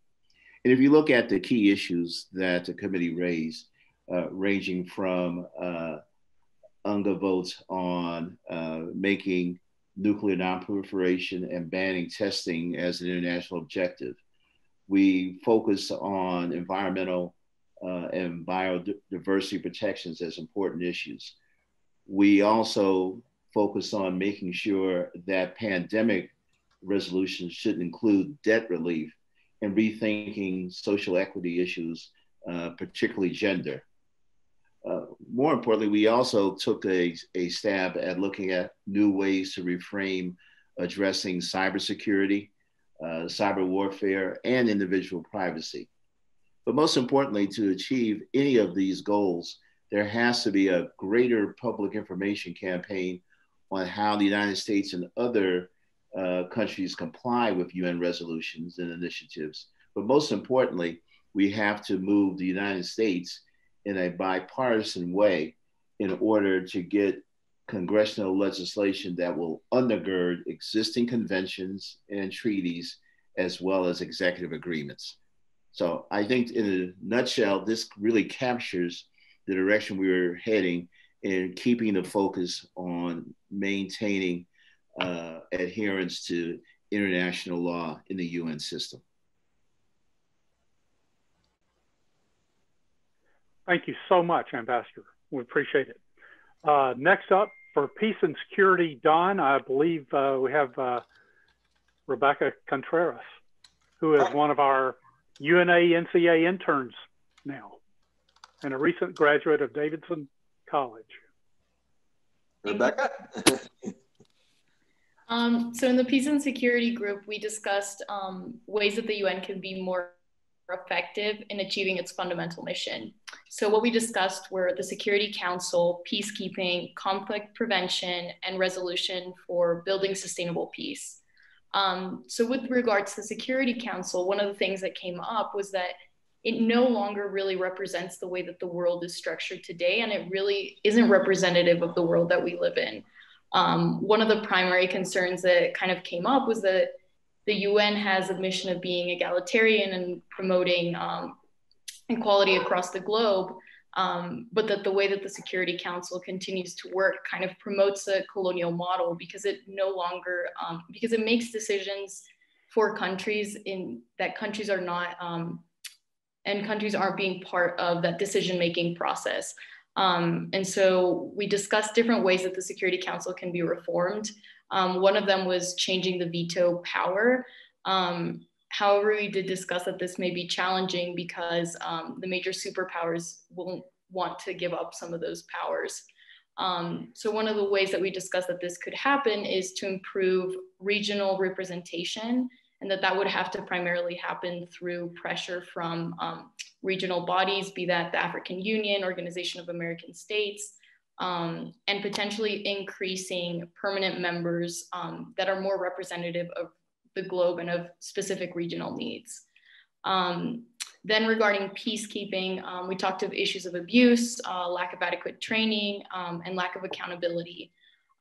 And if you look at the key issues that the committee raised, uh, ranging from uh, UNGA votes on uh, making nuclear nonproliferation and banning testing as an international objective, we focused on environmental uh, and biodiversity protections as important issues. We also focused on making sure that pandemic resolutions should include debt relief and rethinking social equity issues, uh, particularly gender. Uh, more importantly, we also took a, a stab at looking at new ways to reframe addressing cybersecurity, uh, cyber warfare, and individual privacy. But most importantly, to achieve any of these goals, there has to be a greater public information campaign on how the United States and other uh, countries comply with U N resolutions and initiatives. But most importantly, we have to move the United States in a bipartisan way in order to get congressional legislation that will undergird existing conventions and treaties, as well as executive agreements. So I think in a nutshell, this really captures the direction we were heading in keeping the focus on maintaining uh, adherence to international law in the U N system. Thank you so much, Ambassador. We appreciate it. Uh, next up, for peace and security, Don, I believe uh, we have uh, Rebecca Contreras, who is one of our U N A N C A interns now, and a recent graduate of Davidson College. Rebecca? um, so in the peace and security group, we discussed um, ways that the U N can be more effective in achieving its fundamental mission. So what we discussed were the Security Council, peacekeeping, conflict prevention, and resolution for building sustainable peace. Um, so with regards to the Security Council, one of the things that came up was that it no longer really represents the way that the world is structured today, and it really isn't representative of the world that we live in. Um, one of the primary concerns that kind of came up was that the U N has a mission of being egalitarian and promoting um, equality across the globe, um, but that the way that the Security Council continues to work kind of promotes a colonial model, because it no longer, um, because it makes decisions for countries in that countries are not, um, and countries aren't being part of that decision-making process. Um, and so we discussed different ways that the Security Council can be reformed. Um, one of them was changing the veto power. Um, however, we did discuss that this may be challenging because um, the major superpowers won't want to give up some of those powers. Um, so one of the ways that we discussed that this could happen is to improve regional representation, and that that would have to primarily happen through pressure from um, regional bodies, be that the African Union, Organization of American States, Um, and potentially increasing permanent members um, that are more representative of the globe and of specific regional needs. Um, then regarding peacekeeping, um, we talked of issues of abuse, uh, lack of adequate training, um, and lack of accountability.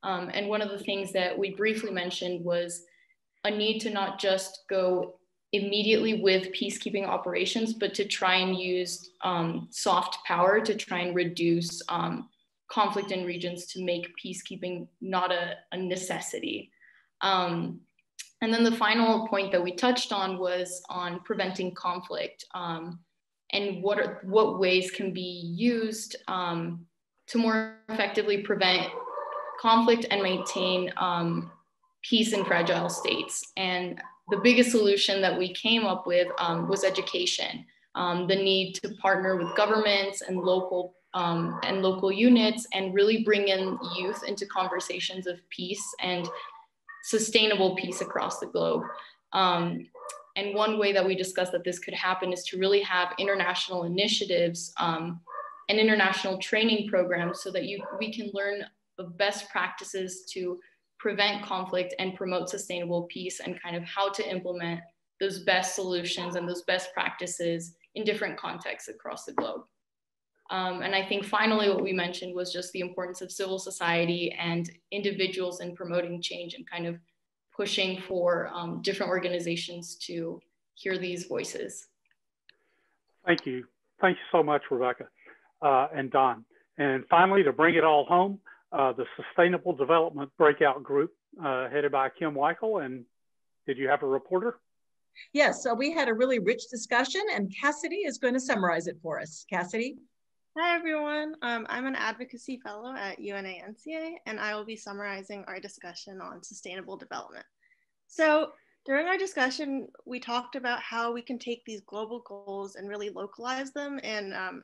Um, and one of the things that we briefly mentioned was a need to not just go immediately with peacekeeping operations, but to try and use um, soft power to try and reduce um, conflict in regions, to make peacekeeping not a, a necessity. Um, and then the final point that we touched on was on preventing conflict um, and what, are, what ways can be used um, to more effectively prevent conflict and maintain um, peace in fragile states. And the biggest solution that we came up with um, was education, um, the need to partner with governments and local Um, and local units, and really bring in youth into conversations of peace and sustainable peace across the globe. Um, and one way that we discussed that this could happen is to really have international initiatives um, and international training programs so that you, we can learn of best practices to prevent conflict and promote sustainable peace, and kind of how to implement those best solutions and those best practices in different contexts across the globe. Um, and I think finally what we mentioned was just the importance of civil society and individuals in promoting change, and kind of pushing for um, different organizations to hear these voices. Thank you. Thank you so much, Rebecca uh, and Don. And finally, to bring it all home, uh, the Sustainable Development Breakout Group uh, headed by Kim Weichel. And did you have a reporter? Yes, so we had a really rich discussion, and Cassidy is going to summarize it for us. Cassidy? Hi everyone, um, I'm an advocacy fellow at U N A N C A, and I will be summarizing our discussion on sustainable development. So during our discussion, we talked about how we can take these global goals and really localize them, and um,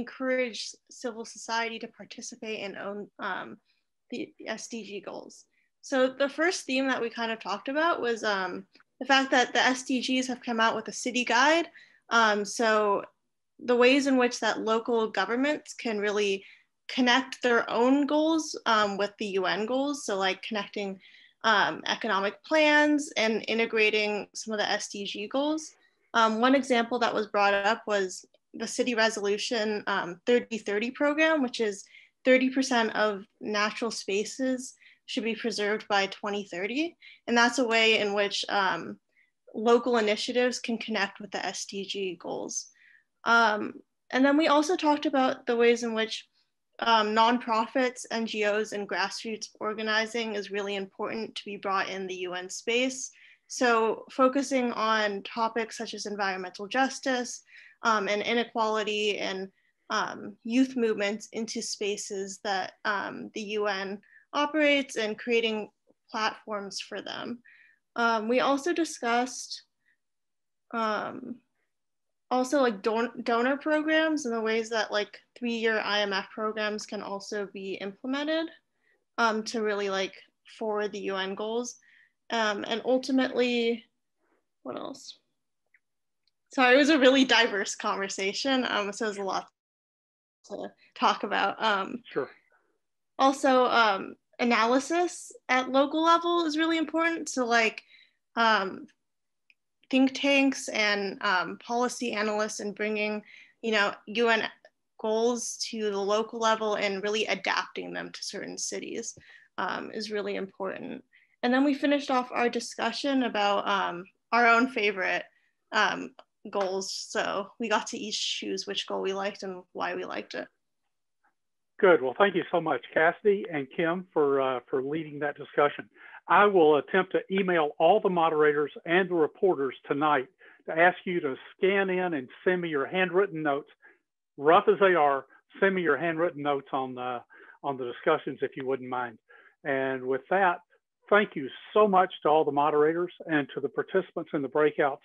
encourage civil society to participate and own um, the S D G goals. So the first theme that we kind of talked about was um, the fact that the S D Gs have come out with a city guide. Um, so the ways in which that local governments can really connect their own goals um, with the U N goals. So like connecting um, economic plans and integrating some of the S D G goals. Um, one example that was brought up was the City Resolution um, thirty thirty program, which is thirty percent of natural spaces should be preserved by twenty thirty. And that's a way in which um, local initiatives can connect with the S D G goals. Um, and then we also talked about the ways in which um, nonprofits, N G Os, and grassroots organizing is really important to be brought in the U N space. So focusing on topics such as environmental justice um, and inequality and um, youth movements into spaces that um, the U N operates and creating platforms for them. Um, we also discussed um, also like don- donor programs and the ways that like three-year I M F programs can also be implemented um, to really like forward the U N goals. Um, and ultimately, what else? Sorry, it was a really diverse conversation. Um, so there's a lot to talk about. Um, sure. Also, um, analysis at local level is really important. So like um, think tanks and um, policy analysts and bringing, you know, U N goals to the local level and really adapting them to certain cities um, is really important. And then we finished off our discussion about um, our own favorite um, goals. So we got to each choose which goal we liked and why we liked it. Good. Well, thank you so much, Cassidy and Kim, for, uh, for leading that discussion. I will attempt to email all the moderators and the reporters tonight to ask you to scan in and send me your handwritten notes. Rough as they are, send me your handwritten notes on the, on the discussions, if you wouldn't mind. And with that, thank you so much to all the moderators and to the participants in the breakouts.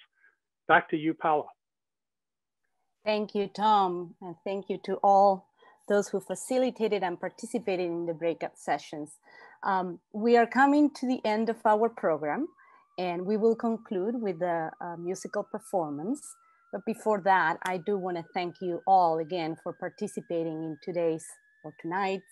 Back to you, Paula. Thank you, Tom, and thank you to all those who facilitated and participated in the breakout sessions. Um, we are coming to the end of our program, and we will conclude with a, a musical performance. But before that, I do want to thank you all again for participating in today's or tonight's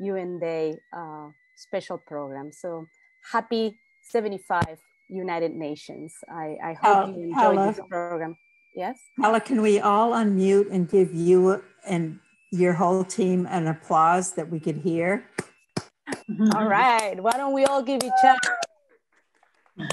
U N Day uh, special program. So. Happy seventy-five United Nations. I, I hope uh, you enjoyed Paula, this program. Yes? Paula, can we all unmute and give you and your whole team an applause that we could hear? All right, why don't we all give each other?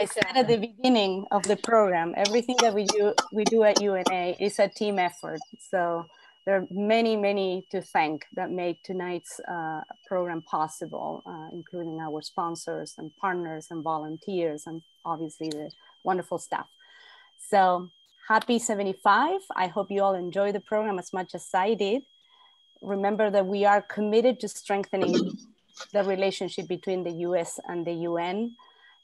I said at the beginning of the program, everything that we do, we do at U N A is a team effort. So. There are many, many to thank that made tonight's uh, program possible, uh, including our sponsors and partners and volunteers and obviously the wonderful staff. So happy seventy-five. I hope you all enjoy the program as much as I did. Remember that we are committed to strengthening the relationship between the U S and the U N.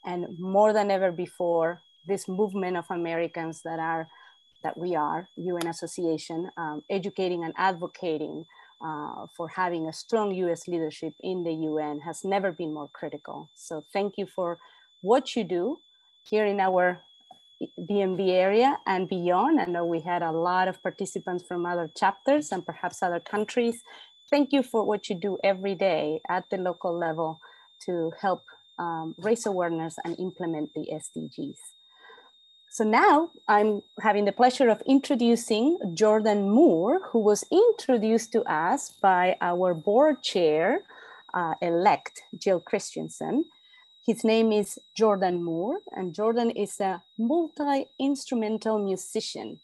And more than ever before, this movement of Americans that are that we are, U N Association, um, educating and advocating uh, for having a strong U S leadership in the U N has never been more critical. So thank you for what you do here in our D M V area and beyond. I know we had a lot of participants from other chapters and perhaps other countries. Thank you for what you do every day at the local level to help um, raise awareness and implement the S D Gs. So now I'm having the pleasure of introducing Jordan Moore, who was introduced to us by our board chair uh, elect, Jill Christensen. His name is Jordan Moore, and Jordan is a multi-instrumental musician,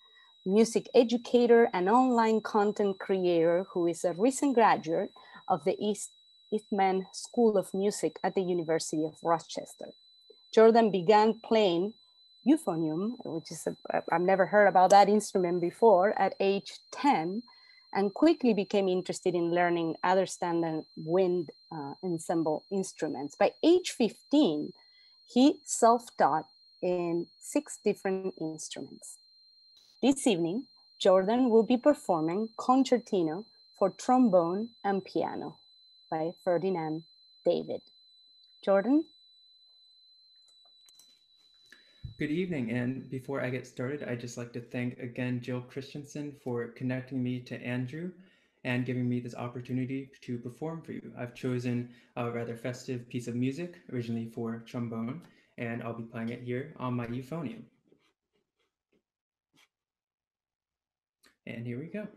music educator, and online content creator who is a recent graduate of the East Eastman School of Music at the University of Rochester. Jordan began playing euphonium, which is, a, I've never heard about that instrument before, at age ten, and quickly became interested in learning other standard wind uh, ensemble instruments. By age fifteen, he self-taught in six different instruments. This evening, Jordan will be performing Concertino for Trombone and Piano by Ferdinand David. Jordan? Good evening, and before I get started, I'd just like to thank again Jill Christensen for connecting me to Andrew and giving me this opportunity to perform for you. I've chosen a rather festive piece of music, originally for trombone, and I'll be playing it here on my euphonium. And here we go.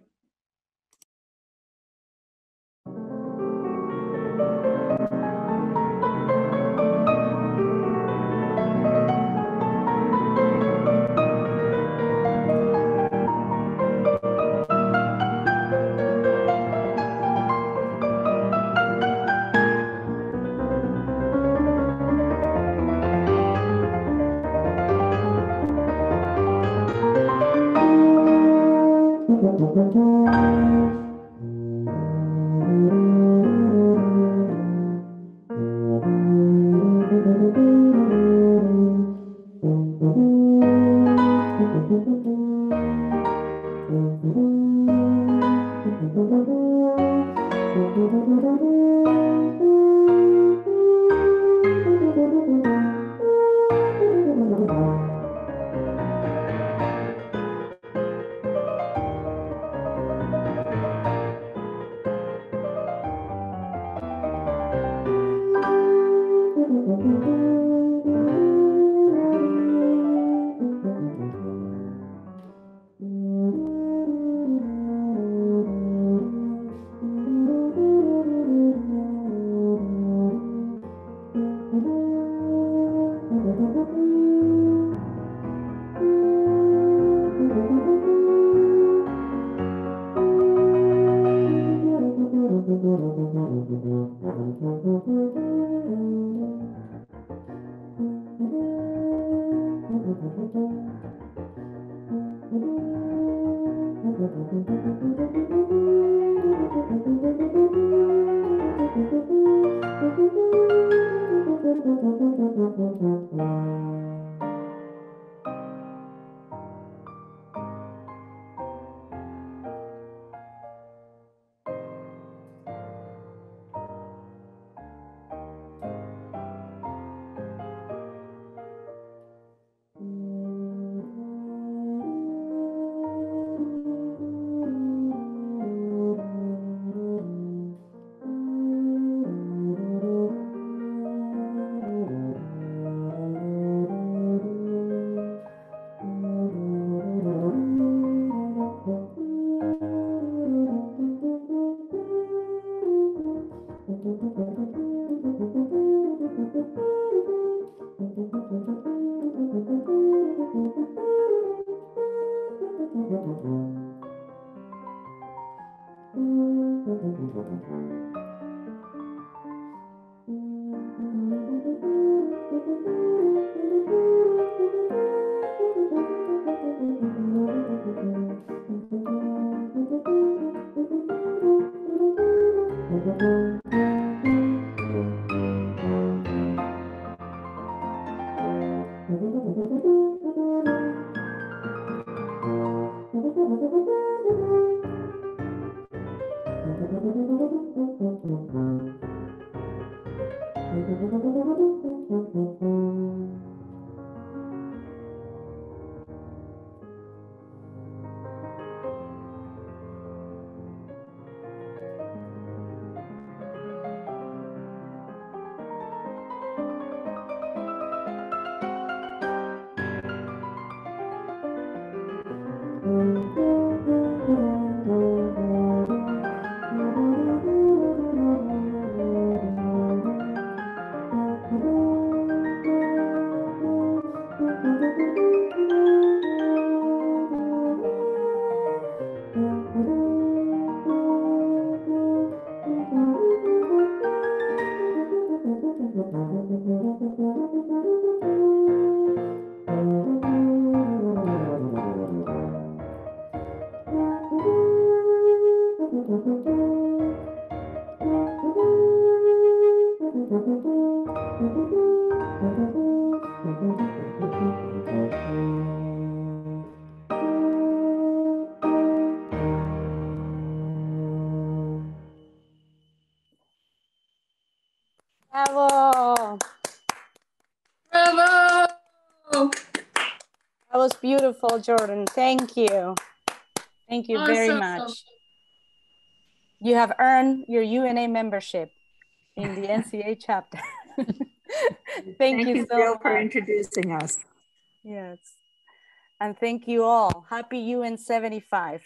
Bravo! Bravo! That was beautiful, Jordan. Thank you. Thank you awesome. very much. You have earned your U N A membership in the N C A chapter. thank, thank you, you so Jill, much. for introducing us. Yes. And thank you all. Happy U N seventy-five.